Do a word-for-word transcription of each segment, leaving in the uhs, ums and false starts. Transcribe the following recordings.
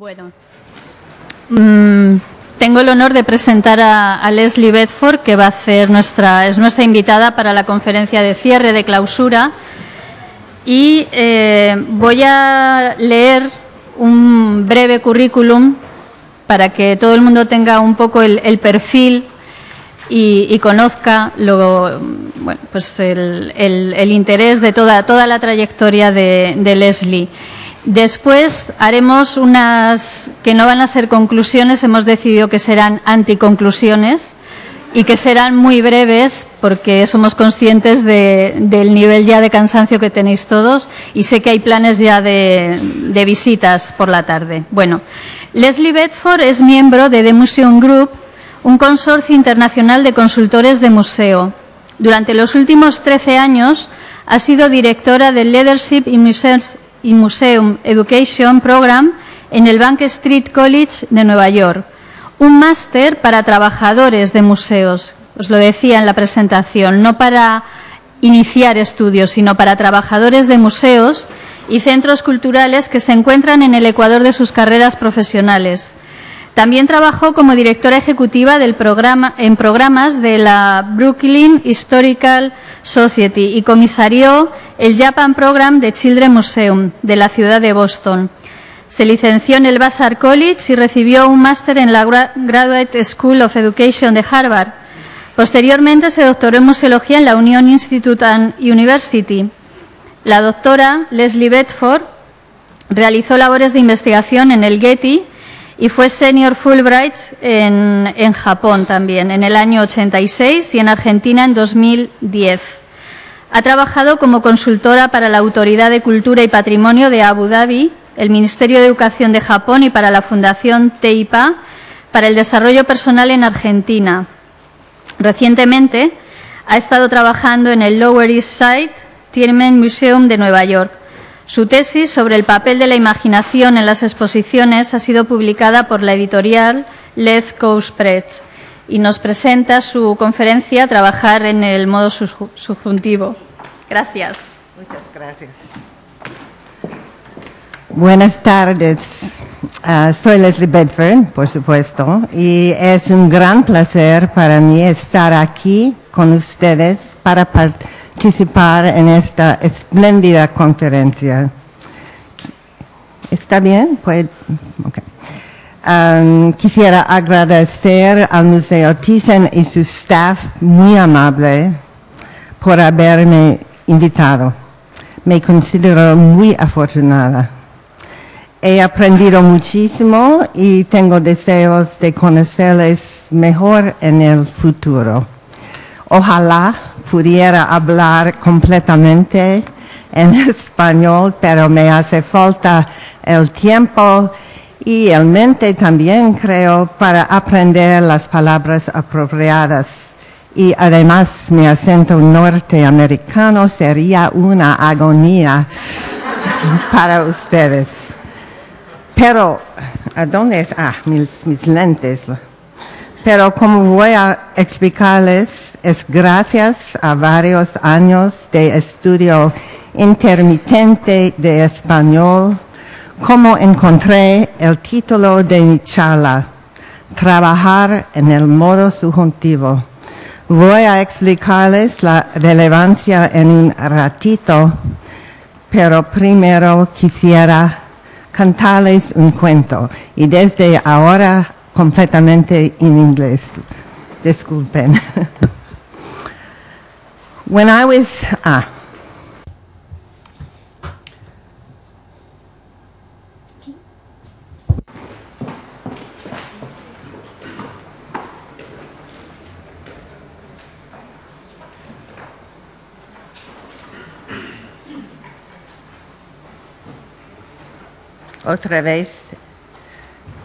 Bueno, mmm, tengo el honor de presentar a, a Leslie Bedford, que va a ser nuestra, es nuestra invitada para la conferencia de cierre de clausura. Y eh, voy a leer un breve currículum para que todo el mundo tenga un poco el, el perfil y, y conozca lo, bueno, pues el, el, el interés de toda, toda la trayectoria de, de Leslie. Después haremos unas que no van a ser conclusiones, hemos decidido que serán anticonclusiones y que serán muy breves porque somos conscientes de, del nivel ya de cansancio que tenéis todos y sé que hay planes ya de, de visitas por la tarde. Bueno, Leslie Bedford es miembro de The Museum Group, un consorcio internacional de consultores de museo. Durante los últimos trece años ha sido directora del Leadership in Museums y Museum Education Program en el Bank Street College de Nueva York. Un máster para trabajadores de museos, os lo decía en la presentación, no para iniciar estudios, sino para trabajadores de museos y centros culturales que se encuentran en el ecuador de sus carreras profesionales. También trabajó como directora ejecutiva del programa, en programas de la Brooklyn Historical Society y comisarió el Japan Program de Children's Museum de la ciudad de Boston. Se licenció en el Vassar College y recibió un máster en la Graduate School of Education de Harvard. Posteriormente se doctoró en museología en la Union Institute and University. La doctora Leslie Bedford realizó labores de investigación en el Getty y fue senior Fulbright en, en Japón también, en el año ochenta y seis, y en Argentina en dos mil diez. Ha trabajado como consultora para la Autoridad de Cultura y Patrimonio de Abu Dhabi, el Ministerio de Educación de Japón y para la Fundación TEIPA para el Desarrollo Personal en Argentina. Recientemente ha estado trabajando en el Lower East Side Tenement Museum de Nueva York. Su tesis sobre el papel de la imaginación en las exposiciones ha sido publicada por la editorial Left Coast Press y nos presenta su conferencia Trabajar en el modo subjuntivo. Gracias. Muchas gracias. Buenas tardes. Uh, soy Leslie Bedford, por supuesto, y es un gran placer para mí estar aquí con ustedes para participar. participar en esta espléndida conferencia. ¿Está bien? Pues, okay. um, quisiera agradecer al Museo Thyssen y su staff muy amable por haberme invitado. Me considero muy afortunada. He aprendido muchísimo y tengo deseos de conocerles mejor en el futuro. Ojalá pudiera hablar completamente en español, pero me hace falta el tiempo y el mente también, creo, para aprender las palabras apropiadas. Y además, mi acento norteamericano sería una agonía para ustedes. Pero, ¿a dónde es? Ah, mis, mis lentes. Pero como voy a explicarles, es gracias a varios años de estudio intermitente de español como encontré el título de mi charla, Trabajar en el modo subjuntivo. Voy a explicarles la relevancia en un ratito, pero primero quisiera cantarles un cuento y desde ahora completamente en inglés. Disculpen. When I was, ah. Otra vez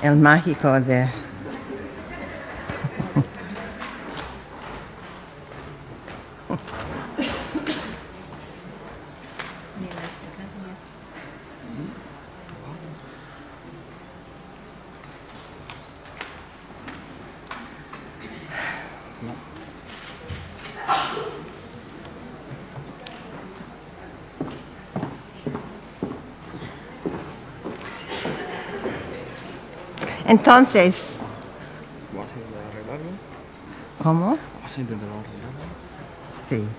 el mágico de... Entonces... ¿Vas a intentar arreglarlo? ¿Cómo? ¿Vas a intentar arreglarlo? Sí.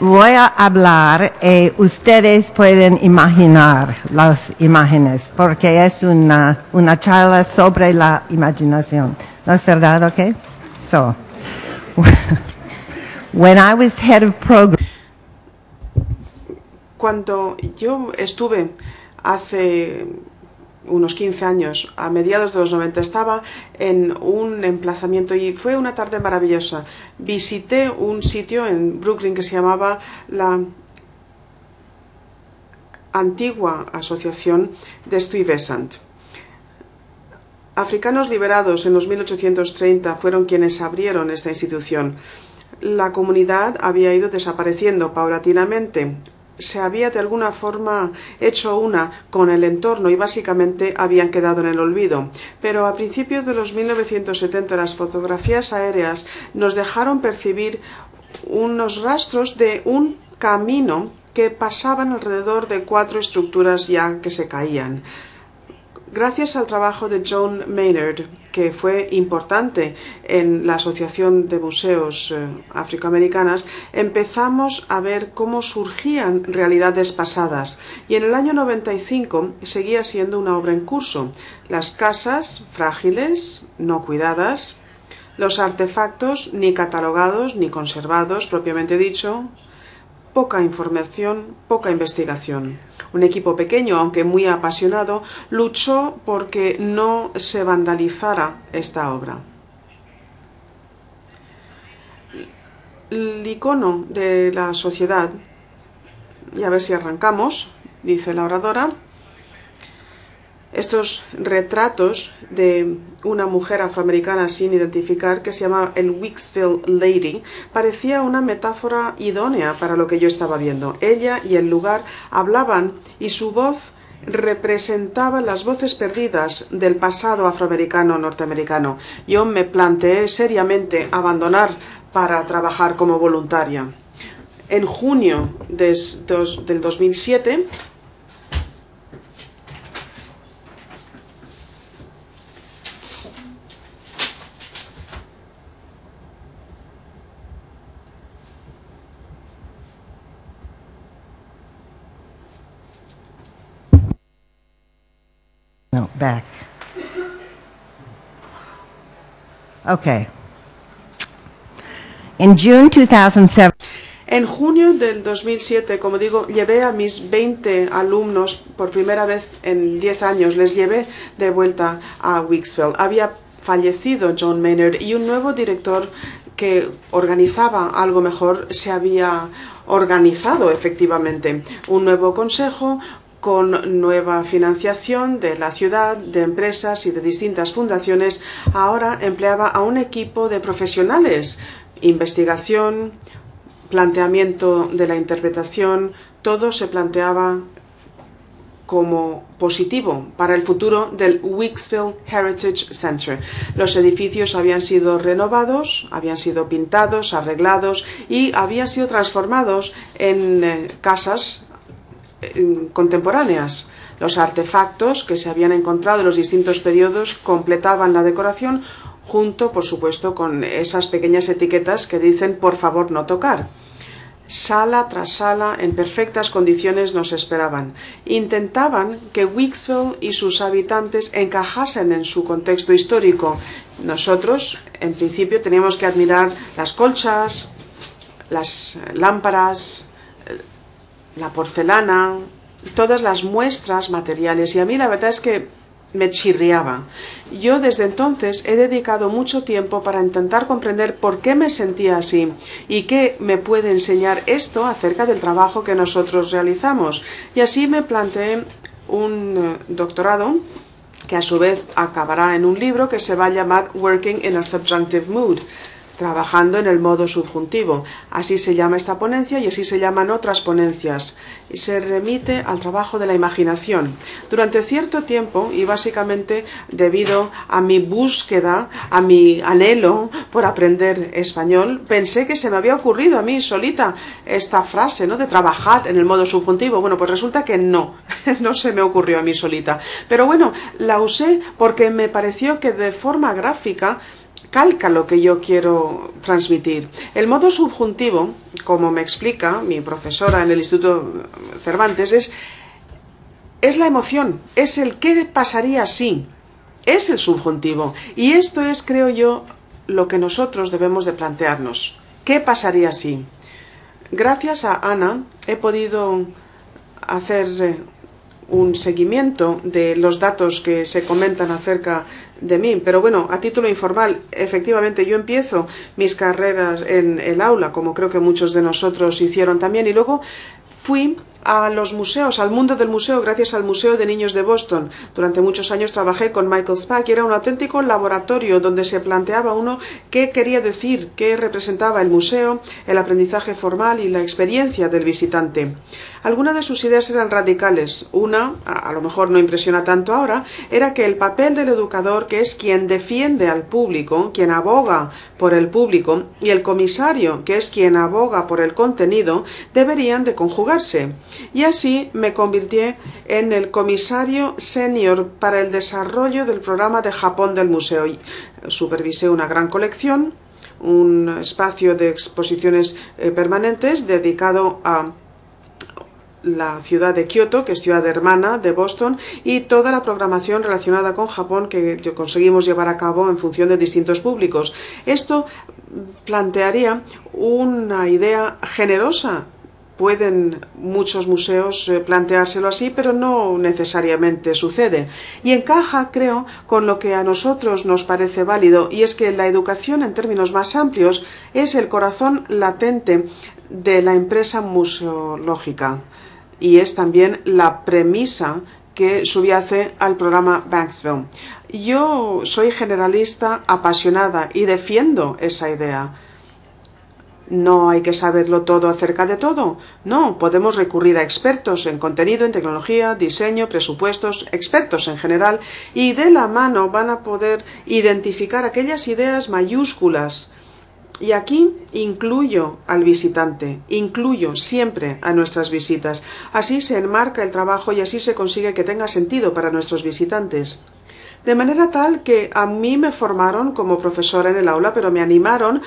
Voy a hablar y ustedes pueden imaginar las imágenes, porque es una, una charla sobre la imaginación. ¿No es verdad? ¿Ok? So, when I was head of program... Cuando yo estuve hace unos quince años, a mediados de los noventa, estaba en un emplazamiento y fue una tarde maravillosa. Visité un sitio en Brooklyn que se llamaba la antigua asociación de Stuyvesant. Africanos liberados en los mil ochocientos treinta fueron quienes abrieron esta institución. La comunidad había ido desapareciendo paulatinamente. Se había de alguna forma hecho una con el entorno y básicamente habían quedado en el olvido. Pero a principios de los mil novecientos setenta las fotografías aéreas nos dejaron percibir unos rastros de un camino que pasaban alrededor de cuatro estructuras ya que se caían. Gracias al trabajo de Joan Maynard, que fue importante en la Asociación de Museos Afroamericanas, empezamos a ver cómo surgían realidades pasadas. Y en el año noventa y cinco seguía siendo una obra en curso. Las casas frágiles, no cuidadas, los artefactos ni catalogados ni conservados, propiamente dicho, poca información, poca investigación. Un equipo pequeño, aunque muy apasionado, luchó porque no se vandalizara esta obra. El icono de la sociedad, y a ver si arrancamos, dice la oradora, estos retratos de una mujer afroamericana sin identificar que se llama el Wixfield Lady parecía una metáfora idónea para lo que yo estaba viendo. Ella y el lugar hablaban y su voz representaba las voces perdidas del pasado afroamericano norteamericano. Yo me planteé seriamente abandonar para trabajar como voluntaria. En junio de, de, del dos mil siete... No, back. Okay. In June two thousand seven. En junio del dos mil siete, como digo, llevé a mis veinte alumnos por primera vez en diez años, les llevé de vuelta a Wixfield. Había fallecido John Maynard y un nuevo director que organizaba algo mejor se había organizado efectivamente. Un nuevo consejo con nueva financiación de la ciudad, de empresas y de distintas fundaciones, ahora empleaba a un equipo de profesionales. Investigación, planteamiento de la interpretación, todo se planteaba como positivo para el futuro del Wixfield Heritage Center. Los edificios habían sido renovados, habían sido pintados, arreglados y habían sido transformados en eh, casas contemporáneas. Los artefactos que se habían encontrado en los distintos periodos completaban la decoración junto, por supuesto, con esas pequeñas etiquetas que dicen por favor no tocar. Sala tras sala, en perfectas condiciones nos esperaban. Intentaban que Wixfield y sus habitantes encajasen en su contexto histórico. Nosotros, en principio, teníamos que admirar las colchas, las lámparas, la porcelana, todas las muestras materiales, y a mí la verdad es que me chirriaba. Yo desde entonces he dedicado mucho tiempo para intentar comprender por qué me sentía así y qué me puede enseñar esto acerca del trabajo que nosotros realizamos. Y así me planteé un doctorado que a su vez acabará en un libro que se va a llamar Working in a Subjunctive Mood, trabajando en el modo subjuntivo. Así se llama esta ponencia y así se llaman otras ponencias. Y se remite al trabajo de la imaginación. Durante cierto tiempo, y básicamente debido a mi búsqueda, a mi anhelo por aprender español, pensé que se me había ocurrido a mí solita esta frase, ¿no?, de trabajar en el modo subjuntivo. Bueno, pues resulta que no, no se me ocurrió a mí solita. Pero bueno, la usé porque me pareció que de forma gráfica calca lo que yo quiero transmitir. El modo subjuntivo, como me explica mi profesora en el Instituto Cervantes, es, es la emoción, es el qué pasaría si, es el subjuntivo. Y esto es, creo yo, lo que nosotros debemos de plantearnos. ¿Qué pasaría si? Gracias a Ana he podido hacer un seguimiento de los datos que se comentan acerca de mí, pero bueno, a título informal, efectivamente yo empiezo mis carreras en el aula, como creo que muchos de nosotros hicieron también, y luego fui a los museos, al mundo del museo, gracias al Museo de Niños de Boston. Durante muchos años trabajé con Michael Spack y era un auténtico laboratorio donde se planteaba uno qué quería decir, qué representaba el museo, el aprendizaje formal y la experiencia del visitante. Algunas de sus ideas eran radicales. Una, a lo mejor no impresiona tanto ahora, era que el papel del educador, que es quien defiende al público, quien aboga por el público, y el comisario, que es quien aboga por el contenido, deberían de conjugarse. Y así me convirtié en el comisario senior para el desarrollo del programa de Japón del museo. Supervisé una gran colección, un espacio de exposiciones eh, permanentes dedicado a la ciudad de Kioto, que es ciudad hermana de Boston, y toda la programación relacionada con Japón que conseguimos llevar a cabo en función de distintos públicos. Esto plantearía una idea generosa. Pueden muchos museos planteárselo así, pero no necesariamente sucede. Y encaja, creo, con lo que a nosotros nos parece válido, y es que la educación, en términos más amplios, es el corazón latente de la empresa museológica. Y es también la premisa que subyace al programa Banksville. Yo soy generalista apasionada y defiendo esa idea. No hay que saberlo todo acerca de todo. No, podemos recurrir a expertos en contenido, en tecnología, diseño, presupuestos, expertos en general, y de la mano van a poder identificar aquellas ideas mayúsculas. Y aquí incluyo al visitante, incluyo siempre a nuestras visitas. Así se enmarca el trabajo y así se consigue que tenga sentido para nuestros visitantes. De manera tal que a mí me formaron como profesora en el aula, pero me animaron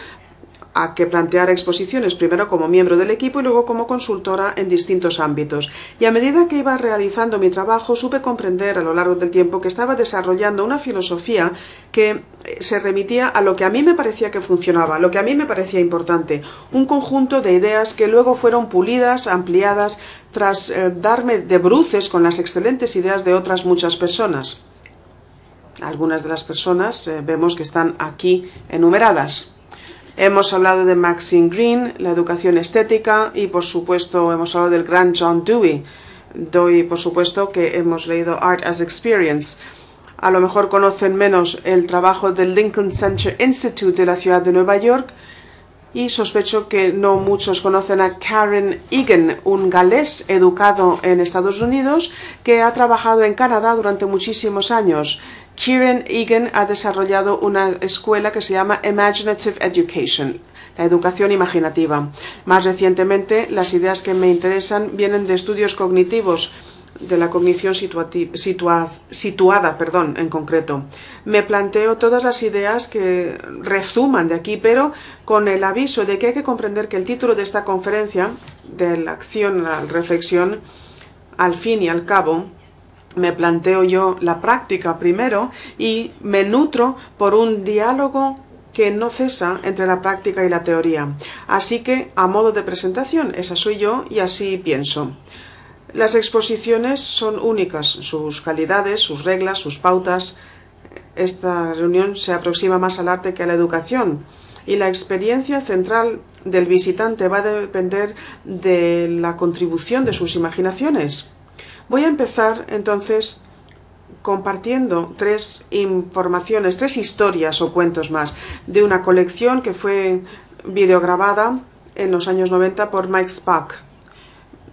a que planteara exposiciones, primero como miembro del equipo y luego como consultora en distintos ámbitos. Y a medida que iba realizando mi trabajo, supe comprender a lo largo del tiempo que estaba desarrollando una filosofía que se remitía a lo que a mí me parecía que funcionaba, lo que a mí me parecía importante, un conjunto de ideas que luego fueron pulidas, ampliadas, tras eh, darme de bruces con las excelentes ideas de otras muchas personas. Algunas de las personas eh, vemos que están aquí enumeradas. Hemos hablado de Maxine Greene, la educación estética, y por supuesto hemos hablado del gran John Dewey. Doy por supuesto que hemos leído Art as Experience. A lo mejor conocen menos el trabajo del Lincoln Center Institute de la ciudad de Nueva York, y sospecho que no muchos conocen a Karen Egan, un galés educado en Estados Unidos que ha trabajado en Canadá durante muchísimos años. Kieran Egan ha desarrollado una escuela que se llama Imaginative Education, la educación imaginativa. Más recientemente, las ideas que me interesan vienen de estudios cognitivos, de la cognición situa situada perdón, en concreto. Me planteo todas las ideas que rezuman de aquí, pero con el aviso de que hay que comprender que el título de esta conferencia, de la acción a la reflexión, al fin y al cabo, me planteo yo la práctica primero y me nutro por un diálogo que no cesa entre la práctica y la teoría. Así que, a modo de presentación, esa soy yo y así pienso. Las exposiciones son únicas, sus calidades, sus reglas, sus pautas. Esta reunión se aproxima más al arte que a la educación. Y la experiencia central del visitante va a depender de la contribución de sus imaginaciones. Voy a empezar entonces compartiendo tres informaciones, tres historias o cuentos más de una colección que fue videograbada en los años noventa por Mike Spack,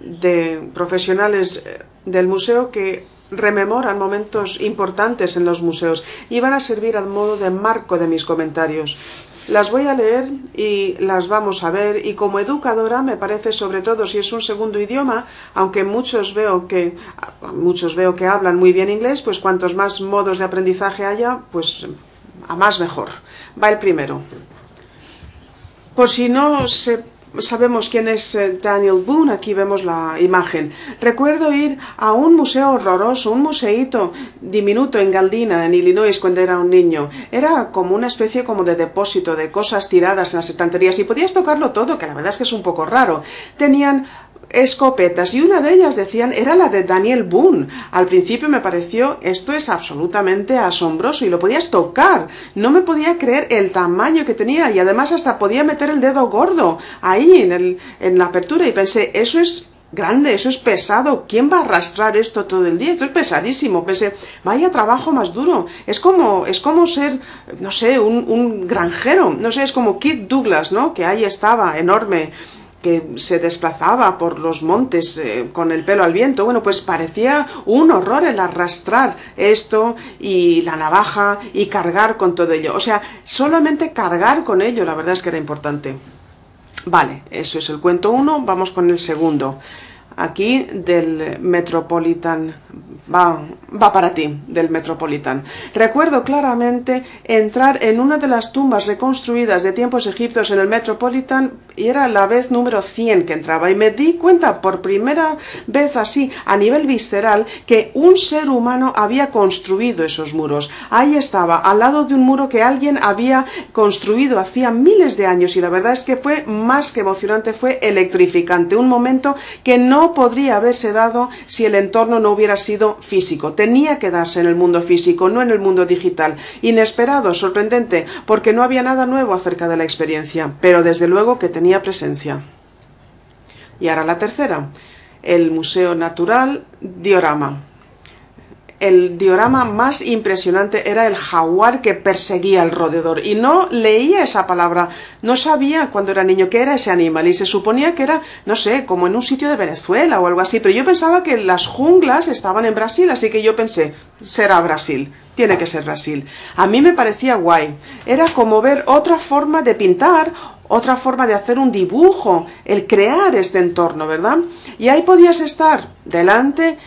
de profesionales del museo que rememoran momentos importantes en los museos y van a servir al modo de marco de mis comentarios. Las voy a leer y las vamos a ver, y como educadora me parece, sobre todo si es un segundo idioma, aunque muchos veo que muchos veo que hablan muy bien inglés, pues cuantos más modos de aprendizaje haya, pues a más mejor. Va el primero. Por si no se sabemos quién es Daniel Boone, aquí vemos la imagen. Recuerdo ir a un museo horroroso, un museíto diminuto en Galdina, en Illinois, cuando era un niño. Era como una especie como de depósito de cosas tiradas en las estanterías y podías tocarlo todo, que la verdad es que es un poco raro. Tenían escopetas y una de ellas, decían, era la de Daniel Boone. Al principio me pareció, esto es absolutamente asombroso, y lo podías tocar. No me podía creer el tamaño que tenía, y además hasta podía meter el dedo gordo ahí en, el, en la apertura, y pensé, eso es grande, eso es pesado, ¿quién va a arrastrar esto todo el día? Esto es pesadísimo. Pensé, vaya trabajo más duro, es como, es como ser, no sé, un, un granjero, no sé, es como Kirk Douglas, ¿no? Que ahí estaba, enorme, que se desplazaba por los montes eh, con el pelo al viento. Bueno, pues parecía un horror el arrastrar esto y la navaja y cargar con todo ello. O sea, solamente cargar con ello, la verdad es que era importante. Vale, eso es el cuento uno, vamos con el segundo. Aquí del Metropolitan, va, va para ti, del Metropolitan. Recuerdo claramente entrar en una de las tumbas reconstruidas de tiempos egipcios en el Metropolitan, y era la vez número cien que entraba, y me di cuenta por primera vez así, a nivel visceral, que un ser humano había construido esos muros. Ahí estaba, al lado de un muro que alguien había construido hacía miles de años, y la verdad es que fue más que emocionante, fue electrificante, un momento que no No podría haberse dado si el entorno no hubiera sido físico. Tenía que darse en el mundo físico, no en el mundo digital. Inesperado, sorprendente, porque no había nada nuevo acerca de la experiencia, pero desde luego que tenía presencia. Y ahora la tercera, el Museo Natural Diorama. El diorama más impresionante era el jaguar que perseguía al roedor, y no leía esa palabra, no sabía cuando era niño qué era ese animal, y se suponía que era, no sé, como en un sitio de Venezuela o algo así, pero yo pensaba que las junglas estaban en Brasil, así que yo pensé, será Brasil, tiene que ser Brasil. A mí me parecía guay, era como ver otra forma de pintar, otra forma de hacer un dibujo, el crear este entorno, ¿verdad? Y ahí podías estar delante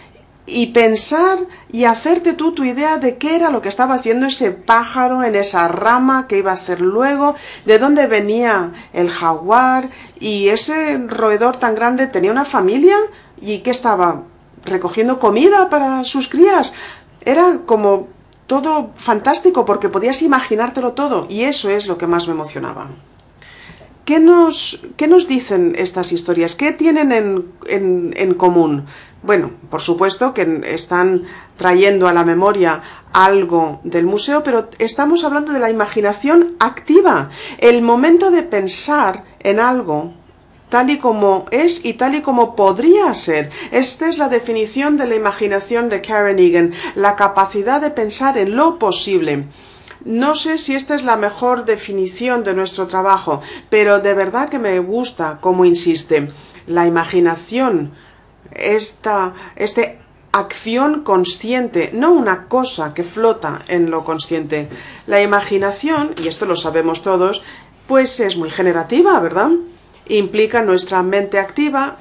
y pensar y hacerte tú tu idea de qué era lo que estaba haciendo ese pájaro en esa rama, qué iba a hacer luego, de dónde venía el jaguar, y ese roedor tan grande tenía una familia y que estaba recogiendo comida para sus crías. Era como todo fantástico porque podías imaginártelo todo, y eso es lo que más me emocionaba. ¿Qué nos, qué nos dicen estas historias? ¿Qué tienen en, en, en común? Bueno, por supuesto que están trayendo a la memoria algo del museo, pero estamos hablando de la imaginación activa, el momento de pensar en algo tal y como es y tal y como podría ser. Esta es la definición de la imaginación de Karen Egan, la capacidad de pensar en lo posible. No sé si esta es la mejor definición de nuestro trabajo, pero de verdad que me gusta cómo insiste. La imaginación, esta, este acción consciente, no una cosa que flota en lo consciente. La imaginación, y esto lo sabemos todos, pues es muy generativa, ¿verdad? Implica nuestra mente activa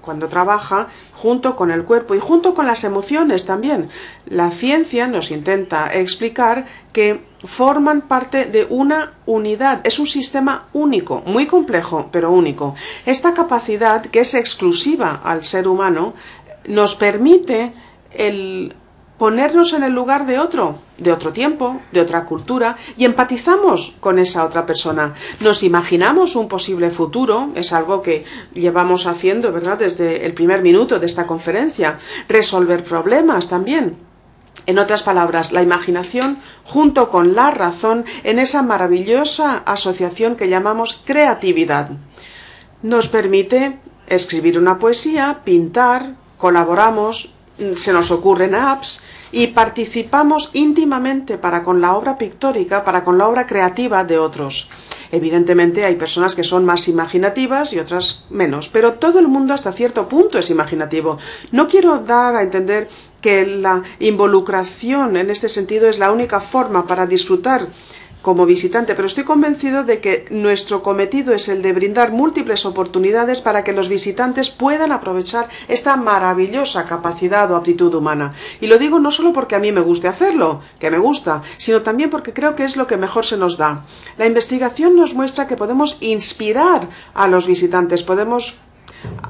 cuando trabaja junto con el cuerpo y junto con las emociones también. La ciencia nos intenta explicar que forman parte de una unidad, es un sistema único, muy complejo, pero único. Esta capacidad, que es exclusiva al ser humano, nos permite el ponernos en el lugar de otro, de otro tiempo, de otra cultura, y empatizamos con esa otra persona. Nos imaginamos un posible futuro, es algo que llevamos haciendo, ¿verdad?, desde el primer minuto de esta conferencia. Resolver problemas también. En otras palabras, la imaginación junto con la razón en esa maravillosa asociación que llamamos creatividad. Nos permite escribir una poesía, pintar, colaboramos, se nos ocurren apps, y participamos íntimamente para con la obra pictórica, para con la obra creativa de otros. Evidentemente hay personas que son más imaginativas y otras menos, pero todo el mundo hasta cierto punto es imaginativo. No quiero dar a entender que la involucración en este sentido es la única forma para disfrutar como visitante, pero estoy convencido de que nuestro cometido es el de brindar múltiples oportunidades para que los visitantes puedan aprovechar esta maravillosa capacidad o aptitud humana. Y lo digo no solo porque a mí me guste hacerlo, que me gusta, sino también porque creo que es lo que mejor se nos da. La investigación nos muestra que podemos inspirar a los visitantes, podemos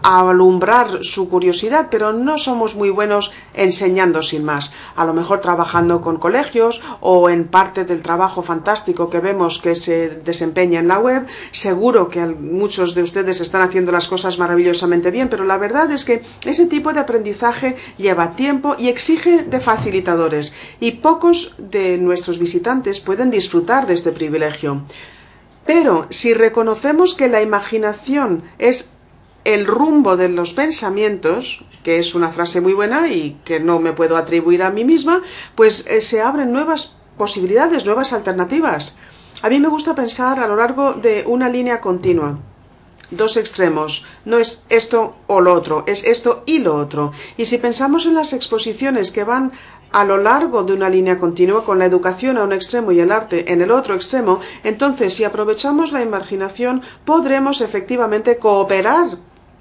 alumbrar su curiosidad, pero no somos muy buenos enseñando sin más. A lo mejor trabajando con colegios o en parte del trabajo fantástico que vemos que se desempeña en la web, seguro que muchos de ustedes están haciendo las cosas maravillosamente bien, pero la verdad es que ese tipo de aprendizaje lleva tiempo y exige de facilitadores, y pocos de nuestros visitantes pueden disfrutar de este privilegio. Pero si reconocemos que la imaginación es el rumbo de los pensamientos, que es una frase muy buena y que no me puedo atribuir a mí misma, pues eh, se abren nuevas posibilidades, nuevas alternativas. A mí me gusta pensar a lo largo de una línea continua. Dos extremos, no es esto o lo otro, es esto y lo otro. Y si pensamos en las exposiciones que van a lo largo de una línea continua, con la educación a un extremo y el arte en el otro extremo, entonces si aprovechamos la imaginación podremos efectivamente cooperar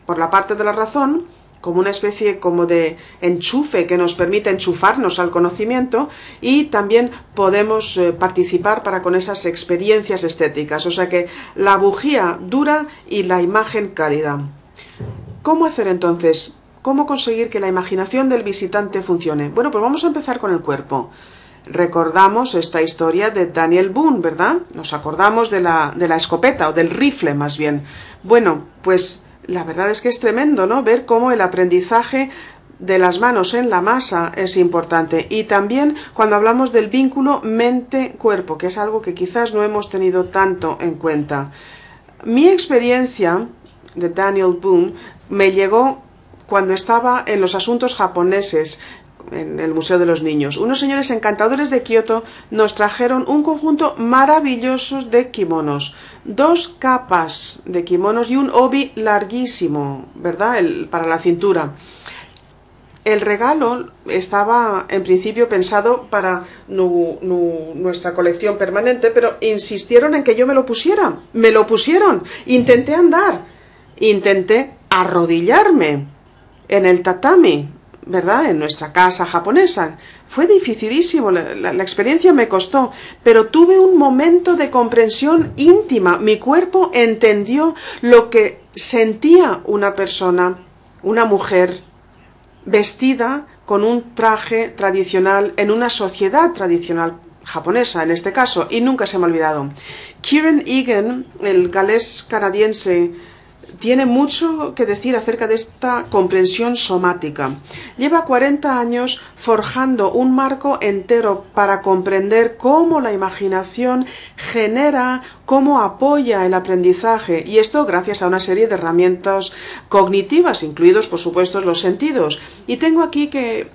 por la parte de la razón, como una especie como de enchufe que nos permite enchufarnos al conocimiento, y también podemos eh, participar para con esas experiencias estéticas, o sea que la bujía dura y la imagen cálida. ¿Cómo hacer entonces? ¿Cómo conseguir que la imaginación del visitante funcione? Bueno, pues vamos a empezar con el cuerpo. Recordamos esta historia de Daniel Boone, ¿verdad? Nos acordamos de la, de la escopeta o del rifle más bien. Bueno, pues la verdad es que es tremendo, ¿no? Ver cómo el aprendizaje de las manos en la masa es importante. Y también cuando hablamos del vínculo mente-cuerpo, que es algo que quizás no hemos tenido tanto en cuenta. Mi experiencia de Daniel Boone me llegó cuando estaba en los asuntos japoneses, en el Museo de los Niños. Unos señores encantadores de Kioto nos trajeron un conjunto maravilloso de kimonos, dos capas de kimonos y un obi larguísimo, ¿verdad? El, para la cintura. El regalo estaba en principio pensado para nu, nu, nuestra colección permanente, pero insistieron en que yo me lo pusiera. Me lo pusieron. Intenté andar, intenté arrodillarme en el tatami, ¿verdad? En nuestra casa japonesa. Fue dificilísimo, la, la, la experiencia me costó, pero tuve un momento de comprensión íntima. Mi cuerpo entendió lo que sentía una persona, una mujer, vestida con un traje tradicional en una sociedad tradicional japonesa, en este caso, y nunca se me ha olvidado. Kieran Egan, el galés canadiense, tiene mucho que decir acerca de esta comprensión somática. Lleva cuarenta años forjando un marco entero para comprender cómo la imaginación genera, cómo apoya el aprendizaje, y esto gracias a una serie de herramientas cognitivas, incluidos por supuesto los sentidos. Y tengo aquí que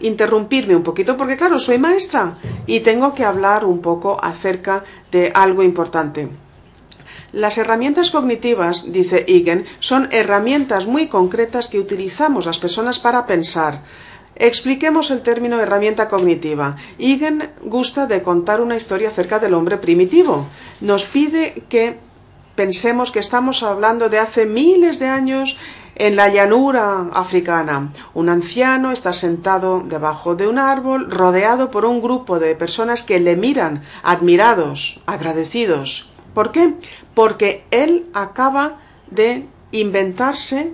interrumpirme un poquito porque claro, soy maestra y tengo que hablar un poco acerca de algo importante. Las herramientas cognitivas, dice Egan, son herramientas muy concretas que utilizamos las personas para pensar. Expliquemos el término herramienta cognitiva. Egan gusta de contar una historia acerca del hombre primitivo. Nos pide que pensemos que estamos hablando de hace miles de años en la llanura africana. Un anciano está sentado debajo de un árbol, rodeado por un grupo de personas que le miran, admirados, agradecidos. ¿Por qué? Porque él acaba de inventarse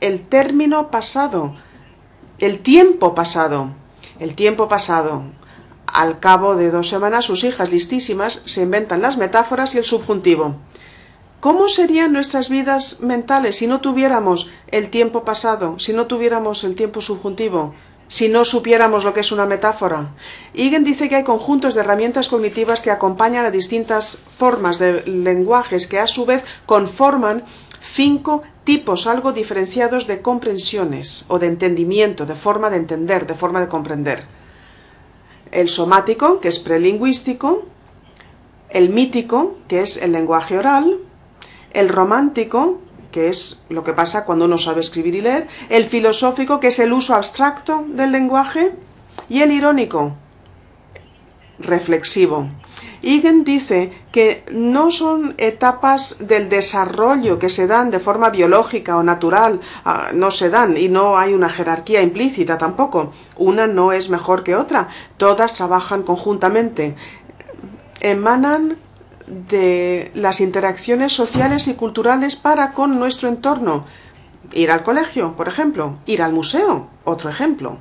el término pasado, el tiempo pasado, el tiempo pasado. Al cabo de dos semanas, sus hijas listísimas se inventan las metáforas y el subjuntivo. ¿Cómo serían nuestras vidas mentales si no tuviéramos el tiempo pasado, si no tuviéramos el tiempo subjuntivo? Si no supiéramos lo que es una metáfora. Egan dice que hay conjuntos de herramientas cognitivas que acompañan a distintas formas de lenguajes que a su vez conforman cinco tipos algo diferenciados de comprensiones o de entendimiento, de forma de entender, de forma de comprender. el somático, que es prelingüístico, el mítico, que es el lenguaje oral, el romántico, que es lo que pasa cuando uno sabe escribir y leer, el filosófico, que es el uso abstracto del lenguaje, y el irónico, reflexivo. Egan dice que no son etapas del desarrollo que se dan de forma biológica o natural, no se dan y no hay una jerarquía implícita tampoco, una no es mejor que otra, todas trabajan conjuntamente, emanan de las interacciones sociales y culturales para con nuestro entorno, ir al colegio, por ejemplo, ir al museo, otro ejemplo.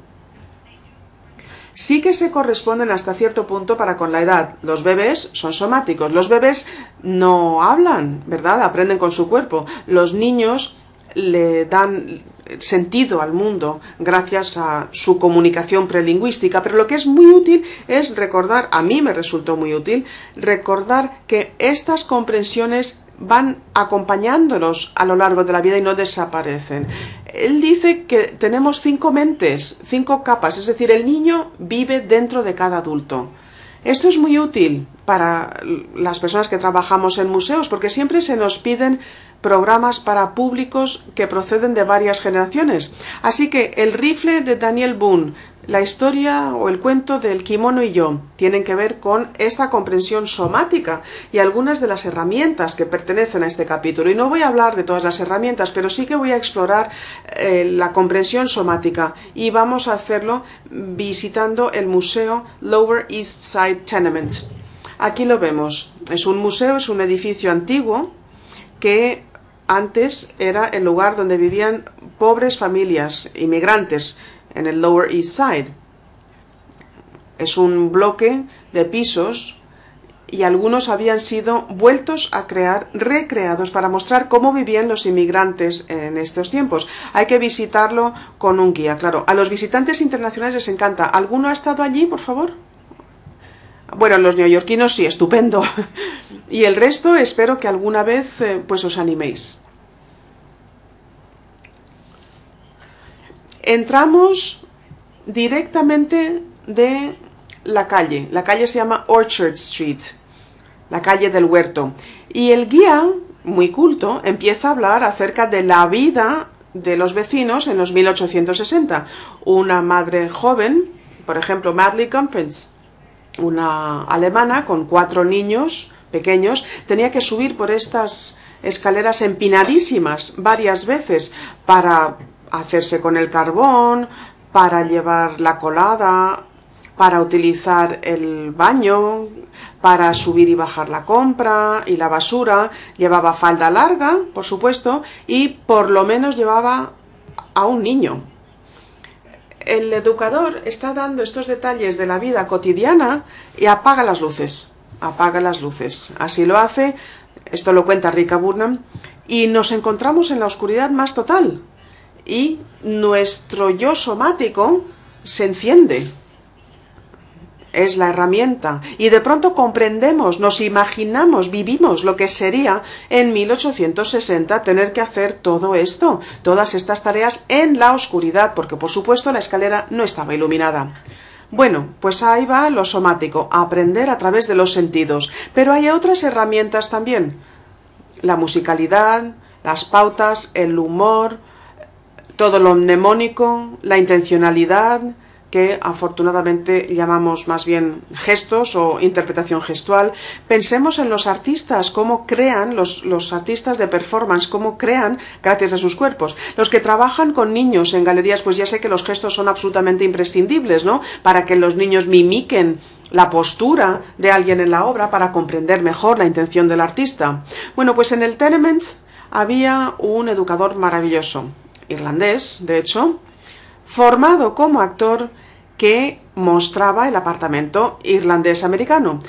Sí que se corresponden hasta cierto punto para con la edad. Los bebés son somáticos. Los bebés no hablan, ¿verdad? Aprenden con su cuerpo. Los niños le dan sentido al mundo gracias a su comunicación prelingüística. Pero lo que es muy útil es recordar, a mí me resultó muy útil, recordar que estas comprensiones van acompañándonos a lo largo de la vida y no desaparecen. Él dice que tenemos cinco mentes, cinco capas, es decir, el niño vive dentro de cada adulto. Esto es muy útil para las personas que trabajamos en museos, porque siempre se nos piden programas para públicos que proceden de varias generaciones. Así que el rifle de Daniel Boone, la historia o el cuento del kimono y yo, tienen que ver con esta comprensión somática y algunas de las herramientas que pertenecen a este capítulo. Y no voy a hablar de todas las herramientas, pero sí que voy a explorar eh, la comprensión somática y vamos a hacerlo visitando el museo Lower East Side Tenement. Aquí lo vemos. Es un museo, es un edificio antiguo que antes era el lugar donde vivían pobres familias, inmigrantes, en el Lower East Side. Es un bloque de pisos y algunos habían sido vueltos a crear, recreados para mostrar cómo vivían los inmigrantes en estos tiempos. Hay que visitarlo con un guía, claro. A los visitantes internacionales les encanta. ¿Alguno ha estado allí, por favor? Bueno, los neoyorquinos sí, estupendo. Y el resto espero que alguna vez eh, pues os animéis. Entramos directamente de la calle. La calle se llama Orchard Street, la calle del huerto. Y el guía, muy culto, empieza a hablar acerca de la vida de los vecinos en los mil ochocientos sesenta. Una madre joven, por ejemplo, Madeleine Conference, una alemana con cuatro niños pequeños, tenía que subir por estas escaleras empinadísimas varias veces para hacerse con el carbón, para llevar la colada, para utilizar el baño, para subir y bajar la compra y la basura. Llevaba falda larga, por supuesto, y por lo menos llevaba a un niño. El educador está dando estos detalles de la vida cotidiana y apaga las luces, apaga las luces. Así lo hace, esto lo cuenta Rika Burnham, y nos encontramos en la oscuridad más total. Y nuestro yo somático se enciende, es la herramienta, y de pronto comprendemos, nos imaginamos, vivimos lo que sería en mil ochocientos sesenta tener que hacer todo esto, todas estas tareas en la oscuridad, porque por supuesto la escalera no estaba iluminada. Bueno, pues ahí va lo somático, a aprender a través de los sentidos, pero hay otras herramientas también, la musicalidad, las pautas, el humor, todo lo mnemónico, la intencionalidad, que afortunadamente llamamos más bien gestos o interpretación gestual. Pensemos en los artistas, cómo crean, los, los artistas de performance, cómo crean gracias a sus cuerpos. Los que trabajan con niños en galerías, pues ya sé que los gestos son absolutamente imprescindibles, ¿no? Para que los niños mimiquen la postura de alguien en la obra, para comprender mejor la intención del artista. Bueno, pues en el Tenement había un educador maravilloso, irlandés, de hecho, formado como actor, que mostraba el apartamento irlandés-americano.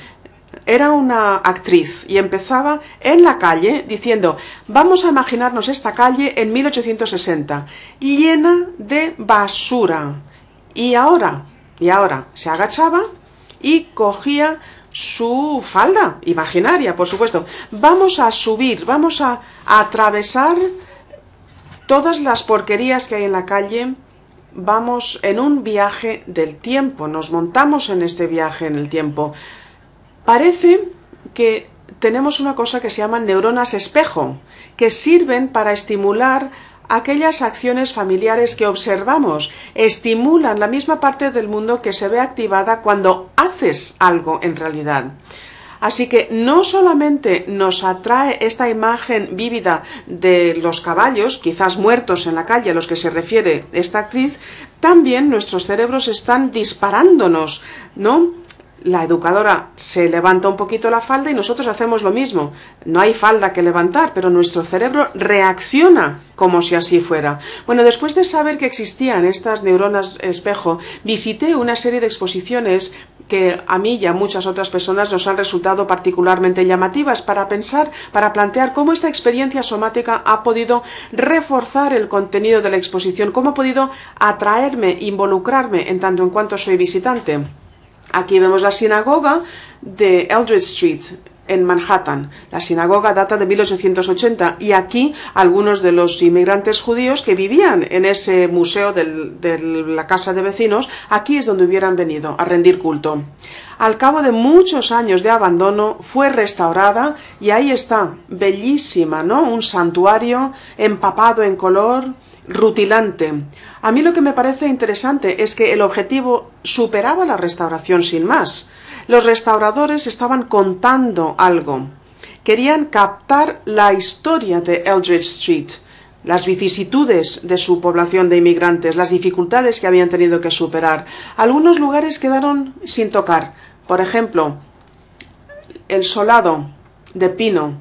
Era una actriz y empezaba en la calle diciendo: vamos a imaginarnos esta calle en mil ochocientos sesenta, llena de basura. Y ahora, y ahora, se agachaba y cogía su falda imaginaria, por supuesto. Vamos a subir, vamos a, a atravesar todas las porquerías que hay en la calle vamos en un viaje del tiempo, nos montamos en este viaje en el tiempo. Parece que tenemos una cosa que se llaman neuronas espejo, que sirven para estimular aquellas acciones familiares que observamos, estimulan la misma parte del mundo que se ve activada cuando haces algo en realidad. Así que no solamente nos atrae esta imagen vívida de los caballos, quizás muertos en la calle, a los que se refiere esta actriz, también nuestros cerebros están disparándonos, ¿no? La educadora se levanta un poquito la falda y nosotros hacemos lo mismo. No hay falda que levantar, pero nuestro cerebro reacciona como si así fuera. Bueno, después de saber que existían estas neuronas espejo, visité una serie de exposiciones que a mí y a muchas otras personas nos han resultado particularmente llamativas para pensar, para plantear cómo esta experiencia somática ha podido reforzar el contenido de la exposición, cómo ha podido atraerme, involucrarme en tanto en cuanto soy visitante. Aquí vemos la sinagoga de Eldridge Street en Manhattan. La sinagoga data de mil ochocientos ochenta y aquí algunos de los inmigrantes judíos que vivían en ese museo del, de la casa de vecinos, aquí es donde hubieran venido a rendir culto. Al cabo de muchos años de abandono fue restaurada y ahí está, bellísima, ¿no? Un santuario empapado en color, rutilante. A mí lo que me parece interesante es que el objetivo superaba la restauración sin más. Los restauradores estaban contando algo. Querían captar la historia de Eldridge Street, las vicisitudes de su población de inmigrantes, las dificultades que habían tenido que superar. Algunos lugares quedaron sin tocar. Por ejemplo, el solado de pino.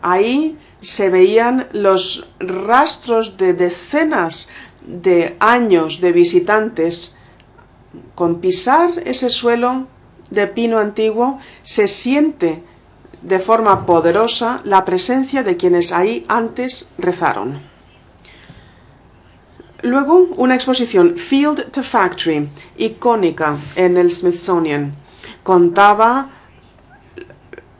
Ahí se veían los rastros de decenas de años de visitantes. Con pisar ese suelo de pino antiguo se siente de forma poderosa la presencia de quienes ahí antes rezaron. Luego una exposición, Field to Factory, icónica en el Smithsonian. Contaba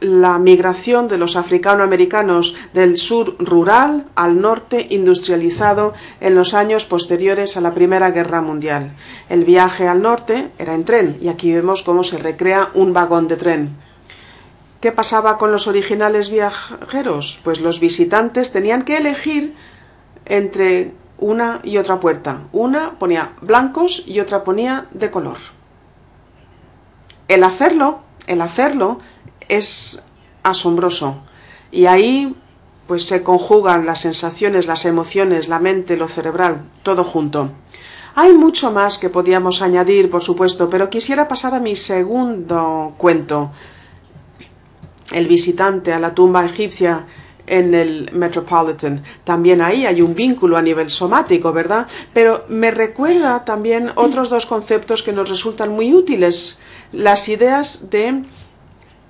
la migración de los afroamericanos del sur rural al norte industrializado en los años posteriores a la Primera Guerra Mundial. El viaje al norte era en tren y aquí vemos cómo se recrea un vagón de tren. ¿Qué pasaba con los originales viajeros? Pues los visitantes tenían que elegir entre una y otra puerta. Una ponía blancos y otra ponía de color. El hacerlo, el hacerlo... es asombroso y ahí pues se conjugan las sensaciones, las emociones, la mente, lo cerebral, todo junto. Hay mucho más que podíamos añadir, por supuesto, pero quisiera pasar a mi segundo cuento, el visitante a la tumba egipcia en el Metropolitan. También ahí hay un vínculo a nivel somático, ¿verdad? Pero me recuerda también otros dos conceptos que nos resultan muy útiles, las ideas de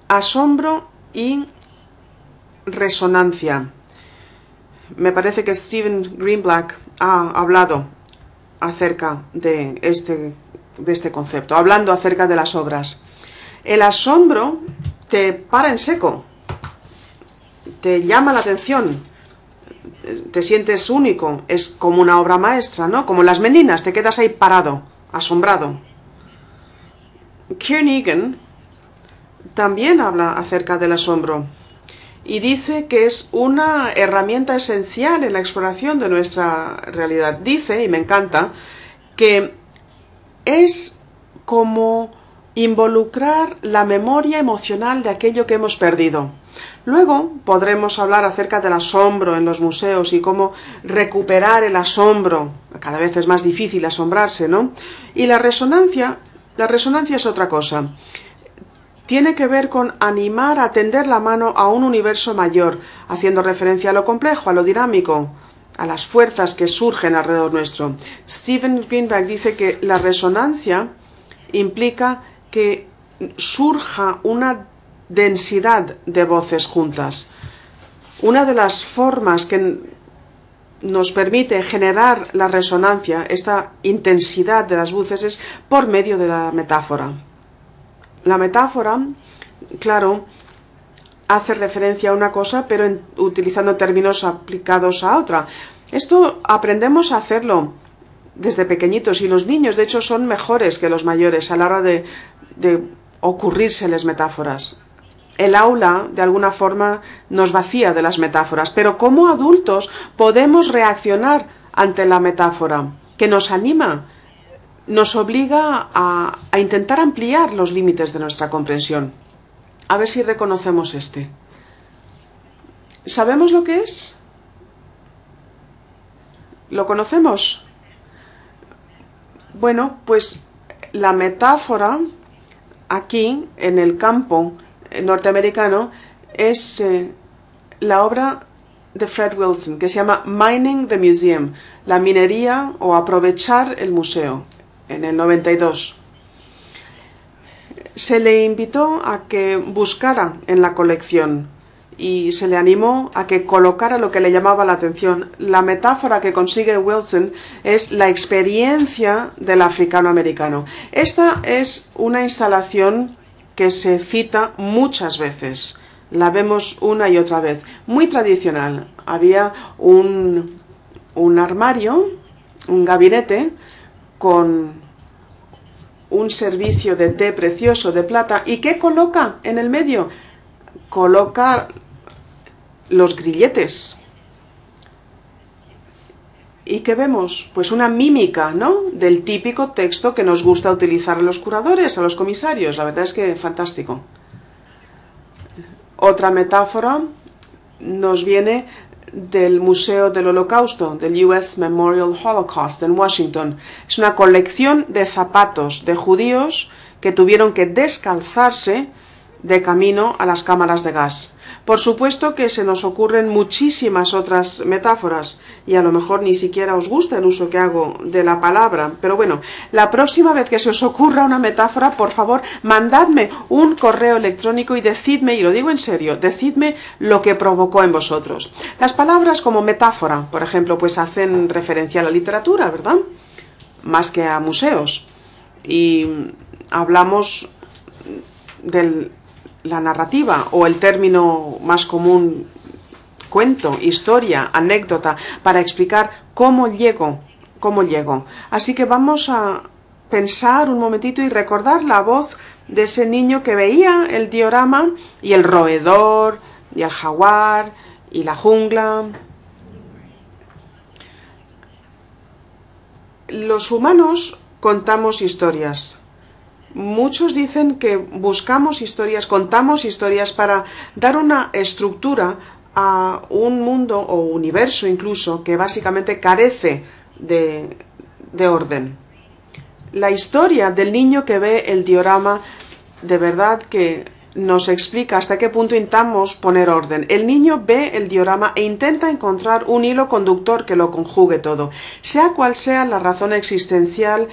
asombro y resonancia. Me parece que Stephen Greenblatt ha hablado acerca de este, de este concepto, hablando acerca de las obras. El asombro te para en seco, te llama la atención, te sientes único, es como una obra maestra, ¿no? Como las meninas, te quedas ahí parado, asombrado. Kieran Egan también habla acerca del asombro y dice que es una herramienta esencial en la exploración de nuestra realidad. Dice, y me encanta, que es como involucrar la memoria emocional de aquello que hemos perdido. Luego podremos hablar acerca del asombro en los museos y cómo recuperar el asombro. Cada vez es más difícil asombrarse, ¿no? Y la resonancia, la resonancia es otra cosa. Tiene que ver con animar a tender la mano a un universo mayor, haciendo referencia a lo complejo, a lo dinámico, a las fuerzas que surgen alrededor nuestro. Stephen Greenblatt dice que la resonancia implica que surja una densidad de voces juntas. Una de las formas que nos permite generar la resonancia, esta intensidad de las voces, es por medio de la metáfora. La metáfora, claro, hace referencia a una cosa, pero en, utilizando términos aplicados a otra. Esto aprendemos a hacerlo desde pequeñitos, y los niños de hecho son mejores que los mayores a la hora de, de ocurrírseles metáforas. El aula, de alguna forma, nos vacía de las metáforas, pero como adultos podemos reaccionar ante la metáfora, que nos anima, nos obliga a, a intentar ampliar los límites de nuestra comprensión. A ver si reconocemos este. ¿Sabemos lo que es? ¿Lo conocemos? Bueno, pues la metáfora aquí, en el campo norteamericano, es eh, la obra de Fred Wilson, que se llama Mining the Museum, la minería o aprovechar el museo, en el noventa y dos. Se le invitó a que buscara en la colección y se le animó a que colocara lo que le llamaba la atención. La metáfora que consigue Wilson es la experiencia del africano-americano. Esta es una instalación que se cita muchas veces, la vemos una y otra vez, muy tradicional. Había un, un armario, un gabinete, con un servicio de té precioso de plata. ¿Y qué coloca en el medio? Coloca los grilletes. ¿Y qué vemos? Pues una mímica, ¿no?, del típico texto que nos gusta utilizar a los curadores, a los comisarios. La verdad es que fantástico. Otra metáfora nos viene del Museo del Holocausto, del U S Memorial Holocaust en Washington. Es una colección de zapatos de judíos que tuvieron que descalzarse de camino a las cámaras de gas. Por supuesto que se nos ocurren muchísimas otras metáforas, y a lo mejor ni siquiera os gusta el uso que hago de la palabra, pero bueno, la próxima vez que se os ocurra una metáfora, por favor, mandadme un correo electrónico y decidme, y lo digo en serio, decidme lo que provocó en vosotros. Las palabras como metáfora, por ejemplo, pues hacen referencia a la literatura, ¿verdad?, más que a museos, y hablamos del... la narrativa, o el término más común, cuento, historia, anécdota, para explicar cómo llego, cómo llego. Así que vamos a pensar un momentito y recordar la voz de ese niño que veía el diorama y el roedor y el jaguar y la jungla. Los humanos contamos historias. Muchos dicen que buscamos historias, contamos historias para dar una estructura a un mundo o universo incluso que básicamente carece de, de orden. La historia del niño que ve el diorama de verdad que nos explica hasta qué punto intentamos poner orden. El niño ve el diorama e intenta encontrar un hilo conductor que lo conjugue todo. Sea cual sea la razón existencial,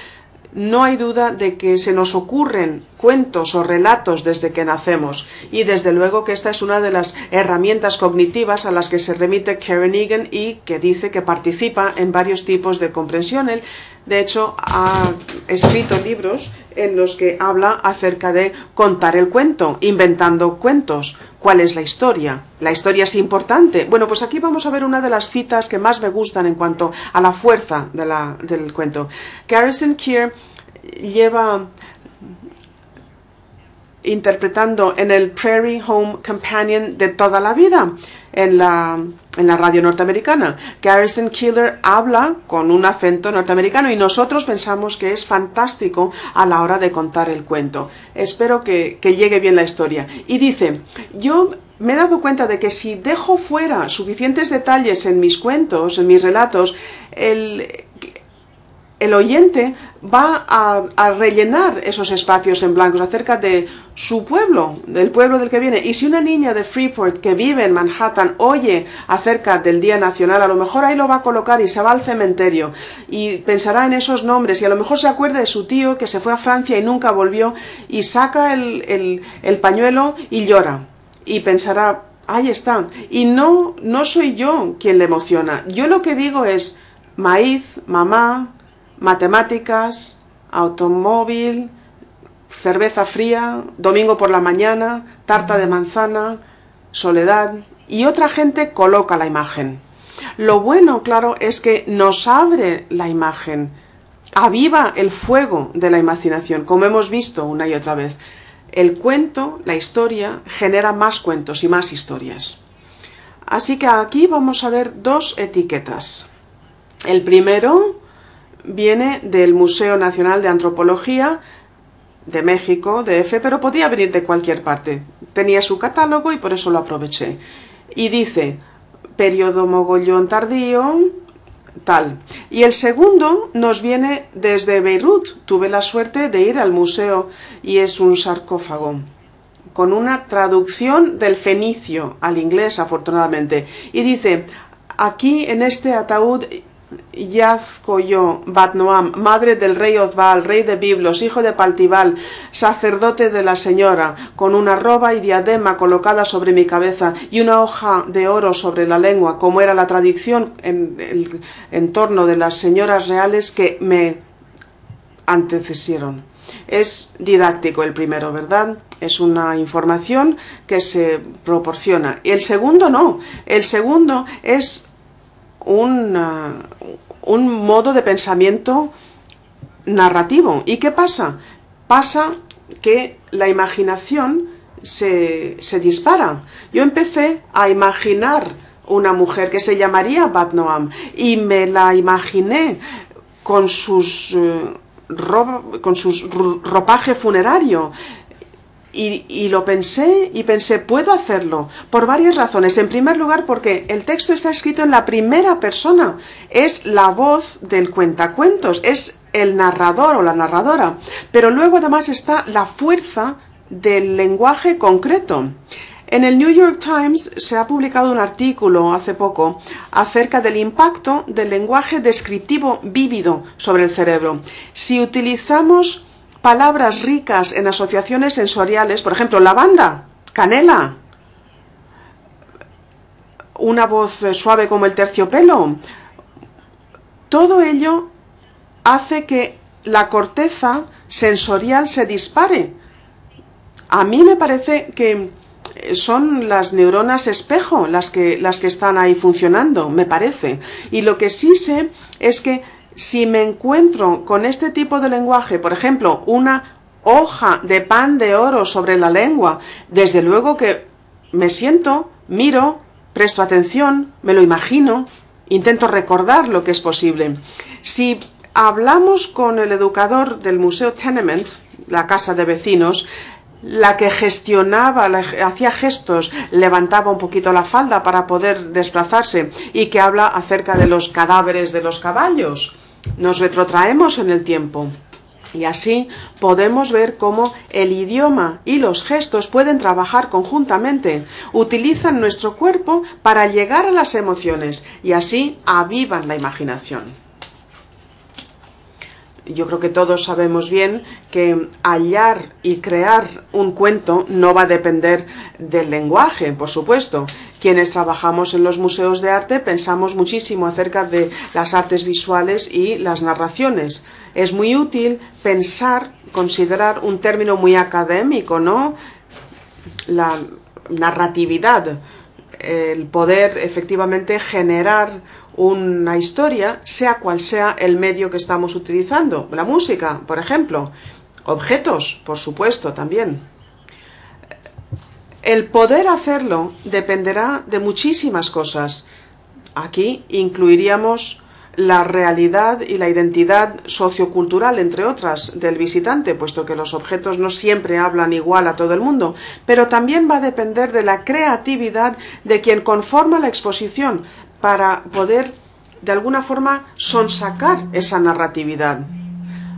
no hay duda de que se nos ocurren cuentos o relatos desde que nacemos, y desde luego que esta es una de las herramientas cognitivas a las que se remite Karen Egan y que dice que participa en varios tipos de comprensión. Él, de hecho, ha escrito libros en los que habla acerca de contar el cuento, inventando cuentos. ¿Cuál es la historia? ¿La historia es importante? Bueno, pues aquí vamos a ver una de las citas que más me gustan en cuanto a la fuerza de la, del cuento. Garrison Keillor lleva interpretando en el Prairie Home Companion de toda la vida, en la, en la radio norteamericana. Garrison Keillor habla con un acento norteamericano y nosotros pensamos que es fantástico a la hora de contar el cuento. Espero que, que llegue bien la historia. Y dice, yo me he dado cuenta de que si dejo fuera suficientes detalles en mis cuentos, en mis relatos, el... el oyente va a, a rellenar esos espacios en blancos acerca de su pueblo, del pueblo del que viene. Y si una niña de Freeport que vive en Manhattan oye acerca del Día Nacional, a lo mejor ahí lo va a colocar y se va al cementerio y pensará en esos nombres, y a lo mejor se acuerda de su tío que se fue a Francia y nunca volvió, y saca el, el, el pañuelo y llora y pensará, ahí está. Y no, no soy yo quien le emociona. Yo lo que digo es maíz, mamá, matemáticas, automóvil, cerveza fría, domingo por la mañana, tarta de manzana, soledad, y otra gente coloca la imagen. Lo bueno, claro, es que nos abre la imagen aviva el fuego de la imaginación, como hemos visto una y otra vez. El cuento, la historia, genera más cuentos y más historias. Así que aquí vamos a ver dos etiquetas. El primero viene del Museo Nacional de Antropología de México, de D F, pero podía venir de cualquier parte. Tenía su catálogo y por eso lo aproveché. Y dice, periodo mogollón tardío, tal. Y el segundo nos viene desde Beirut. Tuve la suerte de ir al museo y es un sarcófago con una traducción del fenicio al inglés, afortunadamente. Y dice, aquí en este ataúd yazco yo, Batnoam, madre del rey Ozbal, rey de Biblos, hijo de Paltibal, sacerdote de la señora, con una roba y diadema colocada sobre mi cabeza y una hoja de oro sobre la lengua, como era la tradición en el entorno de las señoras reales que me antecesieron. Es didáctico el primero, ¿verdad? Es una información que se proporciona. El segundo no, el segundo es Un, uh, un modo de pensamiento narrativo. ¿Y qué pasa? Pasa que la imaginación se, se dispara. Yo empecé a imaginar una mujer que se llamaría Bat Noam y me la imaginé con, sus, uh, ro con sus ropaje funerario. Y, y lo pensé y pensé, puedo hacerlo, por varias razones. En primer lugar, porque el texto está escrito en la primera persona. Es la voz del cuentacuentos, es el narrador o la narradora. Pero luego además está la fuerza del lenguaje concreto. En el New York Times se ha publicado un artículo hace poco acerca del impacto del lenguaje descriptivo vívido sobre el cerebro. Si utilizamos palabras ricas en asociaciones sensoriales, por ejemplo, lavanda, canela, una voz suave como el terciopelo, todo ello hace que la corteza sensorial se dispare. A mí me parece que son las neuronas espejo las que, las que están ahí funcionando, me parece. Y lo que sí sé es que si me encuentro con este tipo de lenguaje, por ejemplo, una hoja de pan de oro sobre la lengua, desde luego que me siento, miro, presto atención, me lo imagino, intento recordar lo que es posible. Si hablamos con el educador del Museo Tenement, la casa de vecinos, la que gestionaba, la, hacía gestos, levantaba un poquito la falda para poder desplazarse y que habla acerca de los cadáveres de los caballos. Nos retrotraemos en el tiempo y así podemos ver cómo el idioma y los gestos pueden trabajar conjuntamente. Utilizan nuestro cuerpo para llegar a las emociones y así avivan la imaginación. Yo creo que todos sabemos bien que hallar y crear un cuento no va a depender del lenguaje, por supuesto. Quienes trabajamos en los museos de arte pensamos muchísimo acerca de las artes visuales y las narraciones. Es muy útil pensar, considerar un término muy académico, ¿no? La narratividad, el poder efectivamente generar una historia, sea cual sea el medio que estamos utilizando. La música, por ejemplo. Objetos, por supuesto, también. El poder hacerlo dependerá de muchísimas cosas. Aquí incluiríamos la realidad y la identidad sociocultural, entre otras, del visitante, puesto que los objetos no siempre hablan igual a todo el mundo, pero también va a depender de la creatividad de quien conforma la exposición para poder, de alguna forma, sonsacar esa narratividad.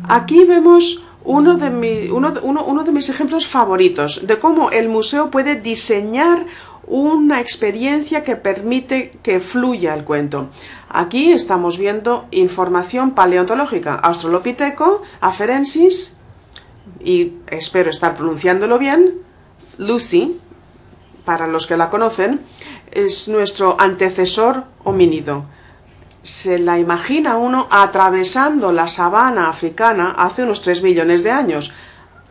Aquí vemos uno de, mi, uno, uno, uno de mis ejemplos favoritos de cómo el museo puede diseñar una experiencia que permite que fluya el cuento. Aquí estamos viendo información paleontológica, Australopiteco, Afarensis, y espero estar pronunciándolo bien, Lucy, para los que la conocen, es nuestro antecesor homínido. Se la imagina uno atravesando la sabana africana hace unos tres millones de años.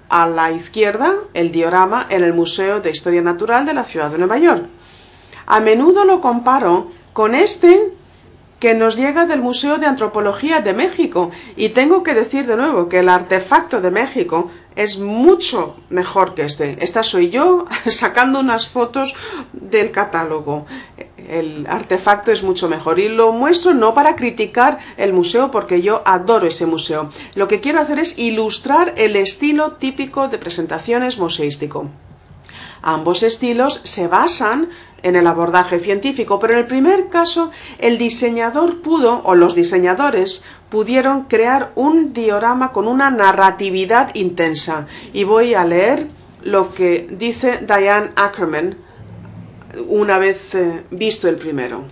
A la izquierda, el diorama en el Museo de Historia Natural de la Ciudad de Nueva York. A menudo lo comparo con este que nos llega del Museo de Antropología de México. Y tengo que decir de nuevo que el artefacto de México es mucho mejor que este. Esta soy yo sacando unas fotos del catálogo. El artefacto es mucho mejor y lo muestro no para criticar el museo, porque yo adoro ese museo. Lo que quiero hacer es ilustrar el estilo típico de presentaciones museístico. Ambos estilos se basan en el abordaje científico, pero en el primer caso el diseñador pudo, o los diseñadores pudieron, crear un diorama con una narratividad intensa. Y voy a leer lo que dice Diane Ackerman una vez visto el primero.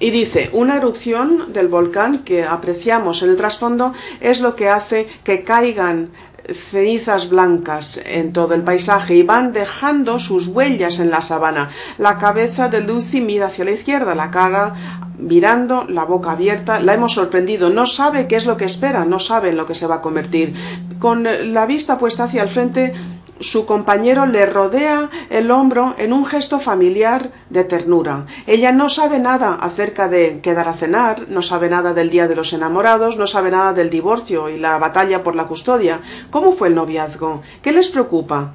Y dice: una erupción del volcán que apreciamos en el trasfondo es lo que hace que caigan cenizas blancas en todo el paisaje y van dejando sus huellas en la sabana. La cabeza de Lucy mira hacia la izquierda, la cara mirando, la boca abierta. La hemos sorprendido, no sabe qué es lo que espera, no sabe en lo que se va a convertir. Con la vista puesta hacia el frente, su compañero le rodea el hombro en un gesto familiar de ternura. Ella no sabe nada acerca de quedar a cenar, no sabe nada del Día de los Enamorados, no sabe nada del divorcio y la batalla por la custodia. ¿Cómo fue el noviazgo? ¿Qué les preocupa?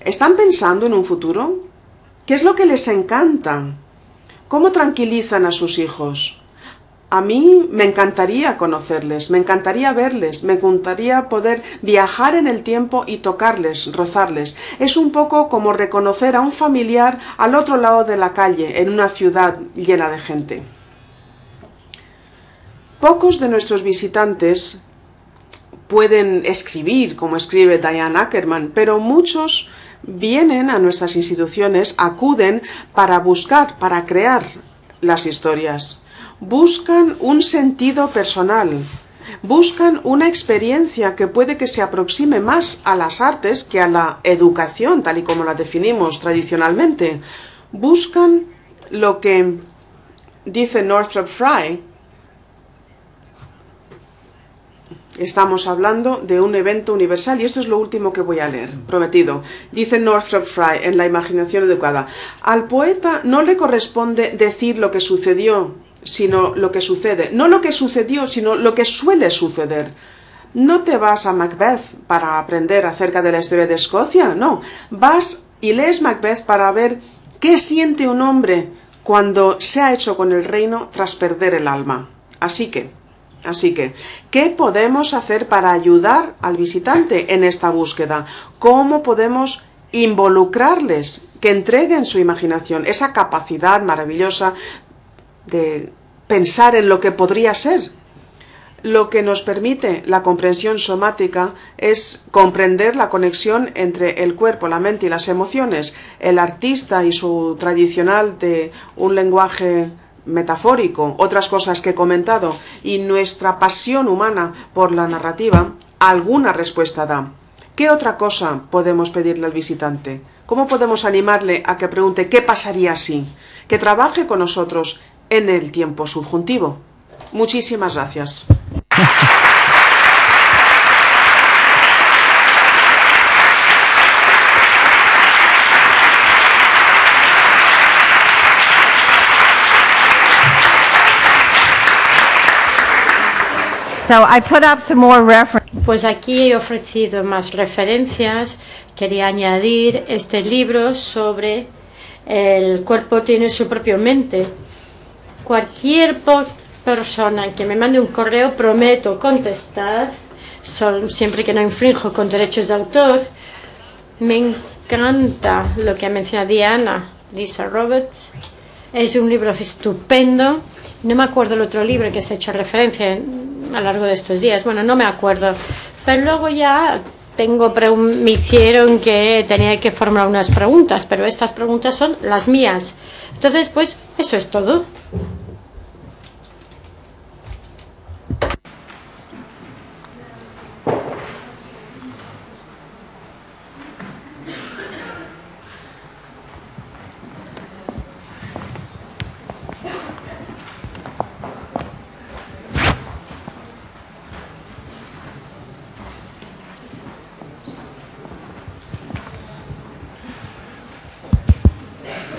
¿Están pensando en un futuro? ¿Qué es lo que les encanta? ¿Cómo tranquilizan a sus hijos? A mí me encantaría conocerles, me encantaría verles, me encantaría poder viajar en el tiempo y tocarles, rozarles. Es un poco como reconocer a un familiar al otro lado de la calle, en una ciudad llena de gente. Pocos de nuestros visitantes pueden escribir como escribe Diane Ackerman, pero muchos vienen a nuestras instituciones, acuden para buscar, para crear las historias. Buscan un sentido personal, buscan una experiencia que puede que se aproxime más a las artes que a la educación, tal y como la definimos tradicionalmente. Buscan lo que dice Northrop Frye. Estamos hablando de un evento universal y esto es lo último que voy a leer, prometido. Dice Northrop Frye en La imaginación educada: al poeta no le corresponde decir lo que sucedió, sino lo que sucede. No lo que sucedió, sino lo que suele suceder. No te vas a Macbeth para aprender acerca de la historia de Escocia, no. Vas y lees Macbeth para ver qué siente un hombre cuando se ha hecho con el reino tras perder el alma. Así que, así que, ¿qué podemos hacer para ayudar al visitante en esta búsqueda? ¿Cómo podemos involucrarles, que entreguen su imaginación, esa capacidad maravillosa de pensar en lo que podría ser? Lo que nos permite la comprensión somática es comprender la conexión entre el cuerpo, la mente y las emociones. El artista y su tradicional de un lenguaje metafórico, otras cosas que he comentado, y nuestra pasión humana por la narrativa, alguna respuesta da. ¿Qué otra cosa podemos pedirle al visitante? ¿Cómo podemos animarle a que pregunte qué pasaría si? Que trabaje con nosotros en el tiempo subjuntivo. Muchísimas gracias. Pues aquí he ofrecido más referencias. Quería añadir este libro sobre el cuerpo tiene su propia mente. Cualquier persona que me mande un correo prometo contestar, son, siempre que no infrinjo con derechos de autor. Me encanta lo que ha mencionado Diana, Lisa Roberts. Es un libro estupendo. No me acuerdo el otro libro que se ha hecho referencia en, a lo largo de estos días. Bueno, no me acuerdo. Pero luego ya tengo me hicieron que tenía que formular unas preguntas, pero estas preguntas son las mías. Entonces, pues, eso es todo.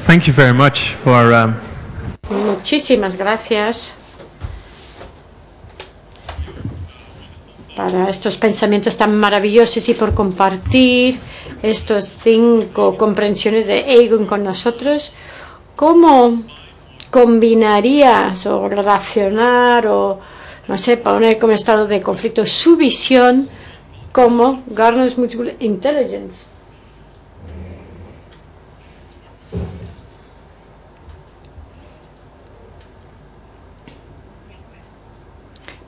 Thank you very much for um, Muchísimas gracias para estos pensamientos tan maravillosos y por compartir estos cinco comprensiones de Egan con nosotros. ¿Cómo combinarías o relacionar o, no sé, poner como estado de conflicto su visión como Gardner's Multiple Intelligence?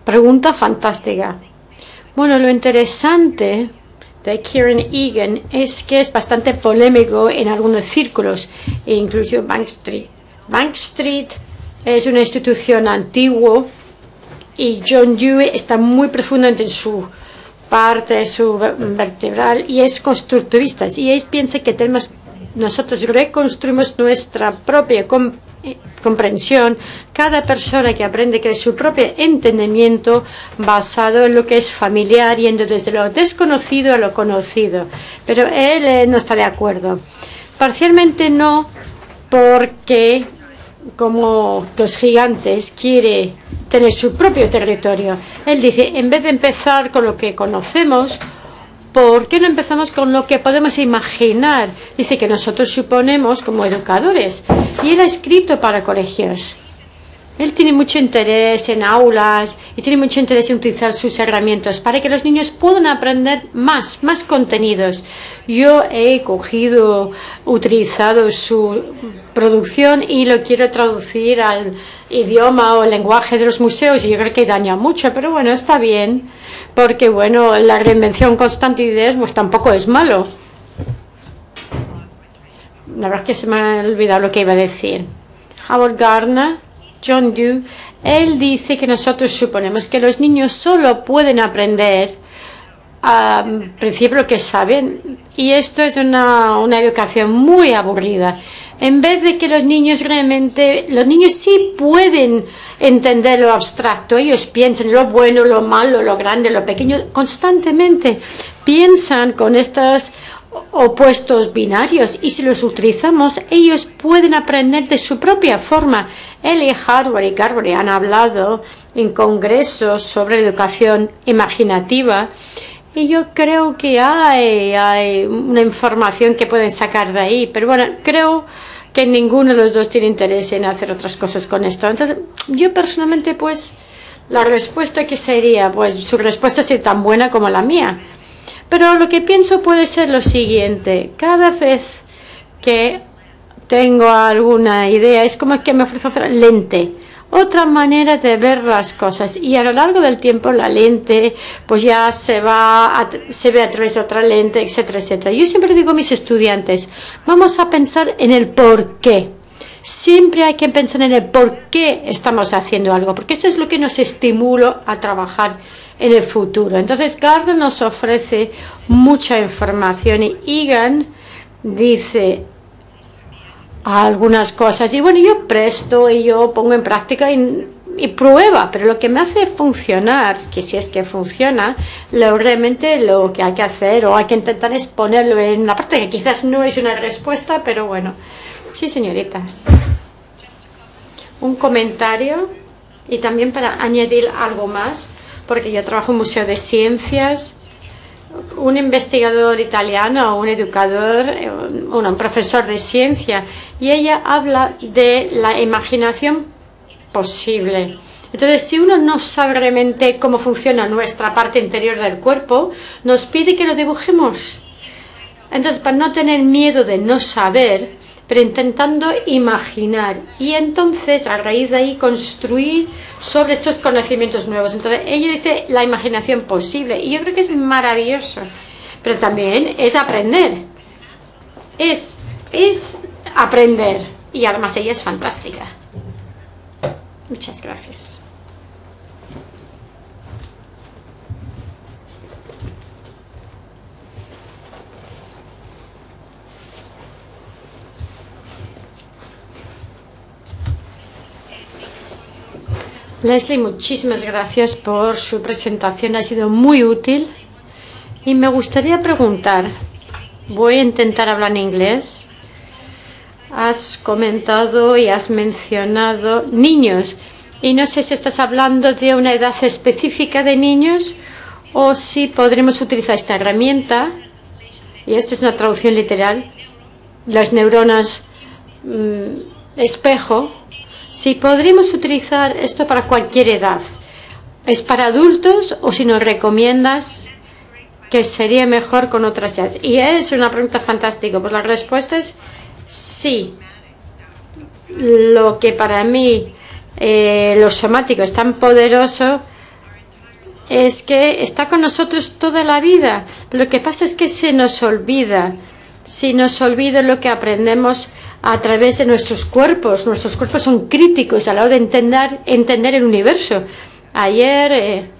Pregunta fantástica. Bueno, lo interesante de Kieran Egan es que es bastante polémico en algunos círculos, incluso Bank Street. Bank Street es una institución antigua y John Dewey está muy profundamente en su parte, su vertebral, y es constructivista. Y él piensa que tenemos, nosotros reconstruimos nuestra propia competencia, comprensión. Cada persona que aprende crea su propio entendimiento basado en lo que es familiar, yendo desde lo desconocido a lo conocido. Pero él eh, no está de acuerdo. Parcialmente no, porque como los gigantes quiere tener su propio territorio. Él dice, en vez de empezar con lo que conocemos, ¿por qué no empezamos con lo que podemos imaginar? Dice que nosotros suponemos como educadores. Y él ha escrito para colegios. Él tiene mucho interés en aulas y tiene mucho interés en utilizar sus herramientas para que los niños puedan aprender más, más contenidos. Yo he cogido, utilizado su producción y lo quiero traducir al idioma o el lenguaje de los museos y yo creo que daña mucho, pero bueno, está bien, porque bueno, la reinvención constante de ideas pues tampoco es malo. La verdad es que se me ha olvidado lo que iba a decir. Howard Gardner, John Dewey, él dice que nosotros suponemos que los niños solo pueden aprender a principio lo que saben, y esto es una, una educación muy aburrida. En vez de que los niños realmente, los niños sí pueden entender lo abstracto, ellos piensan lo bueno, lo malo, lo grande, lo pequeño, constantemente piensan con estos opuestos binarios y si los utilizamos, ellos pueden aprender de su propia forma. Él y Harvard y Gardner han hablado en congresos sobre educación imaginativa. Y yo creo que hay, hay una información que pueden sacar de ahí, pero bueno, creo que ninguno de los dos tiene interés en hacer otras cosas con esto. Entonces, yo personalmente, pues, la respuesta que sería, pues, su respuesta sería tan buena como la mía. Pero lo que pienso puede ser lo siguiente, cada vez que tengo alguna idea, es como que me ofrece otra lente. Otra manera de ver las cosas y a lo largo del tiempo la lente pues ya se va a, se ve a través de otra lente, etcétera, etcétera. Yo siempre digo a mis estudiantes, vamos a pensar en el por qué. Siempre hay que pensar en el por qué estamos haciendo algo, porque eso es lo que nos estimula a trabajar en el futuro. Entonces Gardner nos ofrece mucha información y Egan dice algunas cosas y bueno, yo presto y yo pongo en práctica y, y prueba, pero lo que me hace funcionar, que si es que funciona, lo, realmente lo que hay que hacer o hay que intentar es ponerlo en una parte que quizás no es una respuesta, pero bueno. Sí, señorita. Un comentario y también para añadir algo más, porque yo trabajo en un museo de ciencias. Un investigador italiano, un educador, un, un profesor de ciencia, y ella habla de la imaginación posible. Entonces, si uno no sabe realmente cómo funciona nuestra parte interior del cuerpo, nos pide que lo dibujemos. Entonces, para no tener miedo de no saber, pero intentando imaginar y entonces a raíz de ahí construir sobre estos conocimientos nuevos. Entonces ella dice la imaginación posible y yo creo que es maravilloso, pero también es aprender, es, es aprender y además ella es fantástica. Muchas gracias. Leslie, muchísimas gracias por su presentación, ha sido muy útil y me gustaría preguntar, voy a intentar hablar en inglés, has comentado y has mencionado niños. Y no sé si estás hablando de una edad específica de niños o si podremos utilizar esta herramienta, y esto es una traducción literal, las neuronas mm, espejo, si podremos utilizar esto para cualquier edad. ¿Es para adultos o si nos recomiendas que sería mejor con otras edades? Y es una pregunta fantástica. Pues la respuesta es sí. Lo que para mí eh, lo somático es tan poderoso es que está con nosotros toda la vida. Lo que pasa es que se nos olvida. Si nos olvida lo que aprendemos a través de nuestros cuerpos. Nuestros cuerpos son críticos a la hora de entender, entender el universo. Ayer, eh,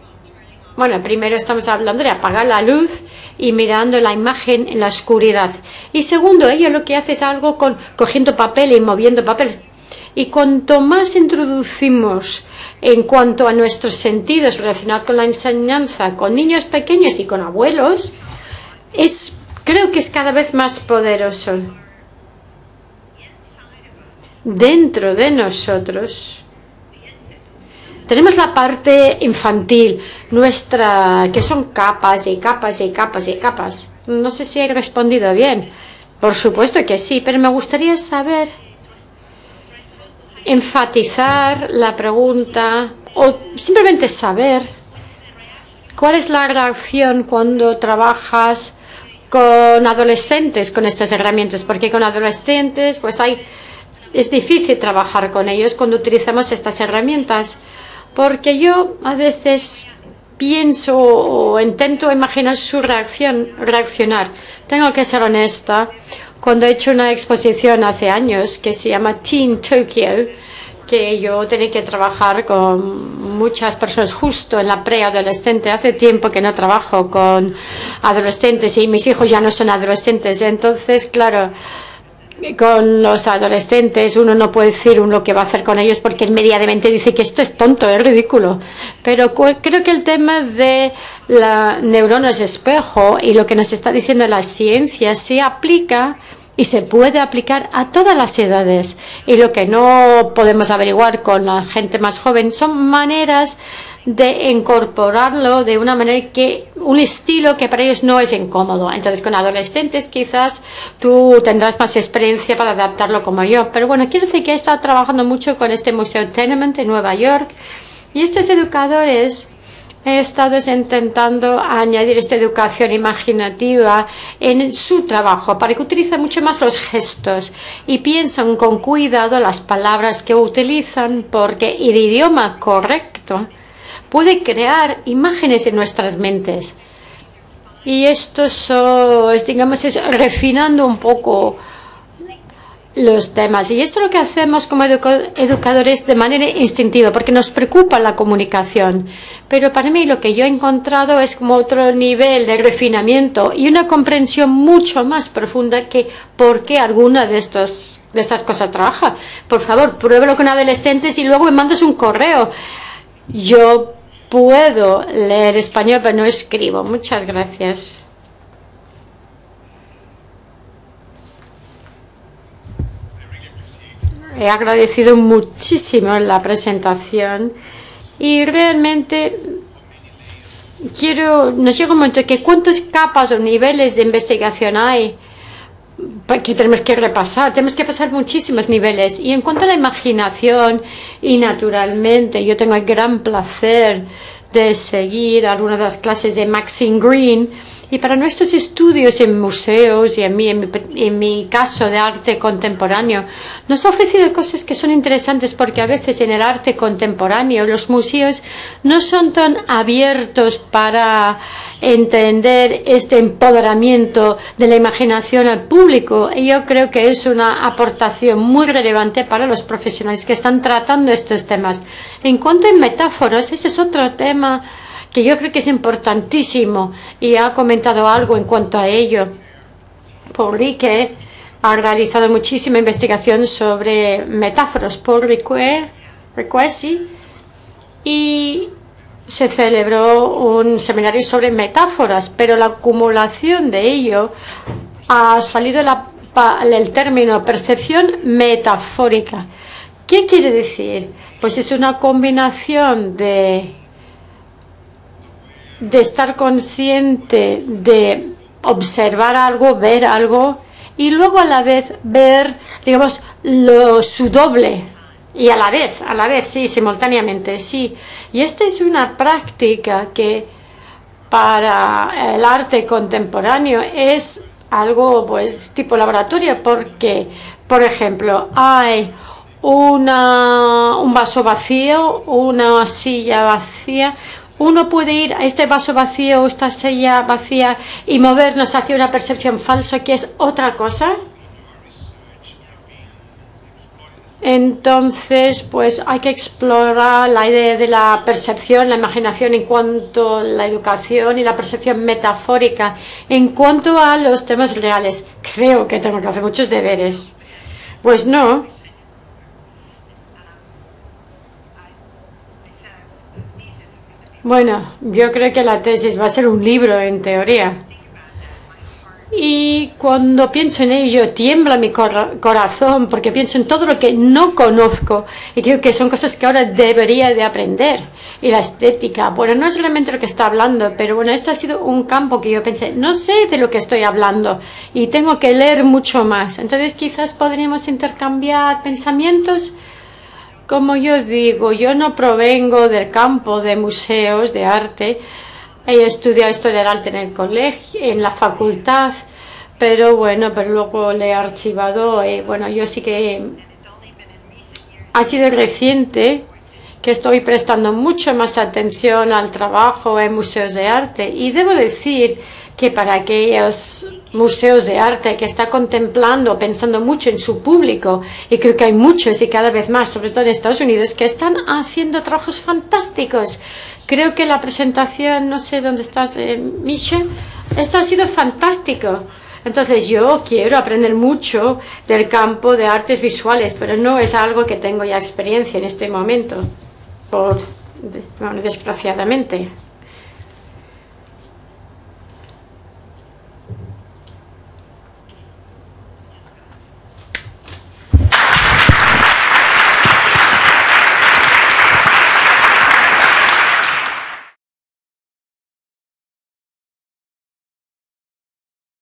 bueno, primero estamos hablando de apagar la luz y mirando la imagen en la oscuridad. Y segundo, ella lo que hace es algo con cogiendo papel y moviendo papel. Y cuanto más introducimos en cuanto a nuestros sentidos relacionados con la enseñanza, con niños pequeños y con abuelos, es creo que es cada vez más poderoso. Dentro de nosotros tenemos la parte infantil nuestra, que son capas y capas y capas y capas. No sé si he respondido bien. Por supuesto que sí, pero me gustaría saber, enfatizar la pregunta o simplemente saber cuál es la reacción cuando trabajas con adolescentes con estas herramientas, porque con adolescentes pues hay es difícil trabajar con ellos cuando utilizamos estas herramientas, porque yo a veces pienso o intento imaginar su reacción, reaccionar. Tengo que ser honesta, cuando he hecho una exposición hace años que se llama Teen Tokyo, que yo tenía que trabajar con muchas personas justo en la preadolescente. Hace tiempo que no trabajo con adolescentes y mis hijos ya no son adolescentes. Entonces, claro, con los adolescentes uno no puede decir uno que va a hacer con ellos porque inmediatamente dice que esto es tonto, es ridículo. Pero creo que el tema de las neuronas espejo y lo que nos está diciendo la ciencia se aplica y se puede aplicar a todas las edades. Y lo que no podemos averiguar con la gente más joven son maneras de incorporarlo de una manera que, un estilo que para ellos no es incómodo. Entonces con adolescentes quizás tú tendrás más experiencia para adaptarlo como yo. Pero bueno, quiero decir que he estado trabajando mucho con este Museo Tenement en Nueva York y estos educadores... He estado intentando añadir esta educación imaginativa en su trabajo para que utilice mucho más los gestos y piensen con cuidado las palabras que utilizan, porque el idioma correcto puede crear imágenes en nuestras mentes. Y esto es, digamos, es refinando un poco los temas. Y esto es lo que hacemos como educadores de manera instintiva, porque nos preocupa la comunicación. Pero para mí lo que yo he encontrado es como otro nivel de refinamiento y una comprensión mucho más profunda que por qué alguna de, estos, de esas cosas trabaja. Por favor, pruébalo con adolescentes y luego me mandas un correo. Yo puedo leer español, pero no escribo. Muchas gracias. He agradecido muchísimo la presentación y realmente quiero, nos llega un momento que cuántas capas o niveles de investigación hay que tenemos que repasar, tenemos que pasar muchísimos niveles. Y en cuanto a la imaginación, y naturalmente yo tengo el gran placer de seguir algunas de las clases de Maxine Greene. Y para nuestros estudios en museos y en mi, en, mi, en mi caso de arte contemporáneo, nos ha ofrecido cosas que son interesantes, porque a veces en el arte contemporáneo los museos no son tan abiertos para entender este empoderamiento de la imaginación al público. Y yo creo que es una aportación muy relevante para los profesionales que están tratando estos temas. En cuanto a metáforas, ese es otro tema que yo creo que es importantísimo y ha comentado algo en cuanto a ello. Paul Riquet ha realizado muchísima investigación sobre metáforas. Paul Riquet, Riquet sí, y se celebró un seminario sobre metáforas, pero la acumulación de ello ha salido la el término percepción metafórica. ¿Qué quiere decir? Pues es una combinación de, de estar consciente, de observar algo, ver algo, y luego a la vez ver, digamos, lo, su doble, y a la vez, a la vez, sí, simultáneamente, sí. Y esta es una práctica que para el arte contemporáneo es algo, pues, tipo laboratorio, porque, por ejemplo, hay una, un vaso vacío, una silla vacía. Uno puede ir a este vaso vacío o esta silla vacía y movernos hacia una percepción falsa que es otra cosa. Entonces, pues hay que explorar la idea de la percepción, la imaginación en cuanto a la educación y la percepción metafórica. En cuanto a los temas reales, creo que tengo que hacer muchos deberes. Pues no. Bueno, yo creo que la tesis va a ser un libro, en teoría. Y cuando pienso en ello, tiembla mi cor corazón, porque pienso en todo lo que no conozco, y creo que son cosas que ahora debería de aprender. Y la estética, bueno, no es realmente lo que está hablando, pero bueno, esto ha sido un campo que yo pensé, no sé de lo que estoy hablando, y tengo que leer mucho más. Entonces quizás podríamos intercambiar pensamientos. Como yo digo, yo no provengo del campo de museos, de arte. He estudiado historia del arte en el colegio, en la facultad, pero bueno, pero luego le he archivado. Eh, bueno, yo sí que ha sido reciente que estoy prestando mucho más atención al trabajo en museos de arte. Y debo decir que para aquellos museos de arte que está contemplando, pensando mucho en su público, y creo que hay muchos y cada vez más, sobre todo en Estados Unidos, que están haciendo trabajos fantásticos. Creo que la presentación, no sé dónde estás, eh, Michelle, esto ha sido fantástico. Entonces yo quiero aprender mucho del campo de artes visuales, pero no es algo que tengo ya experiencia en este momento, por, bueno, desgraciadamente.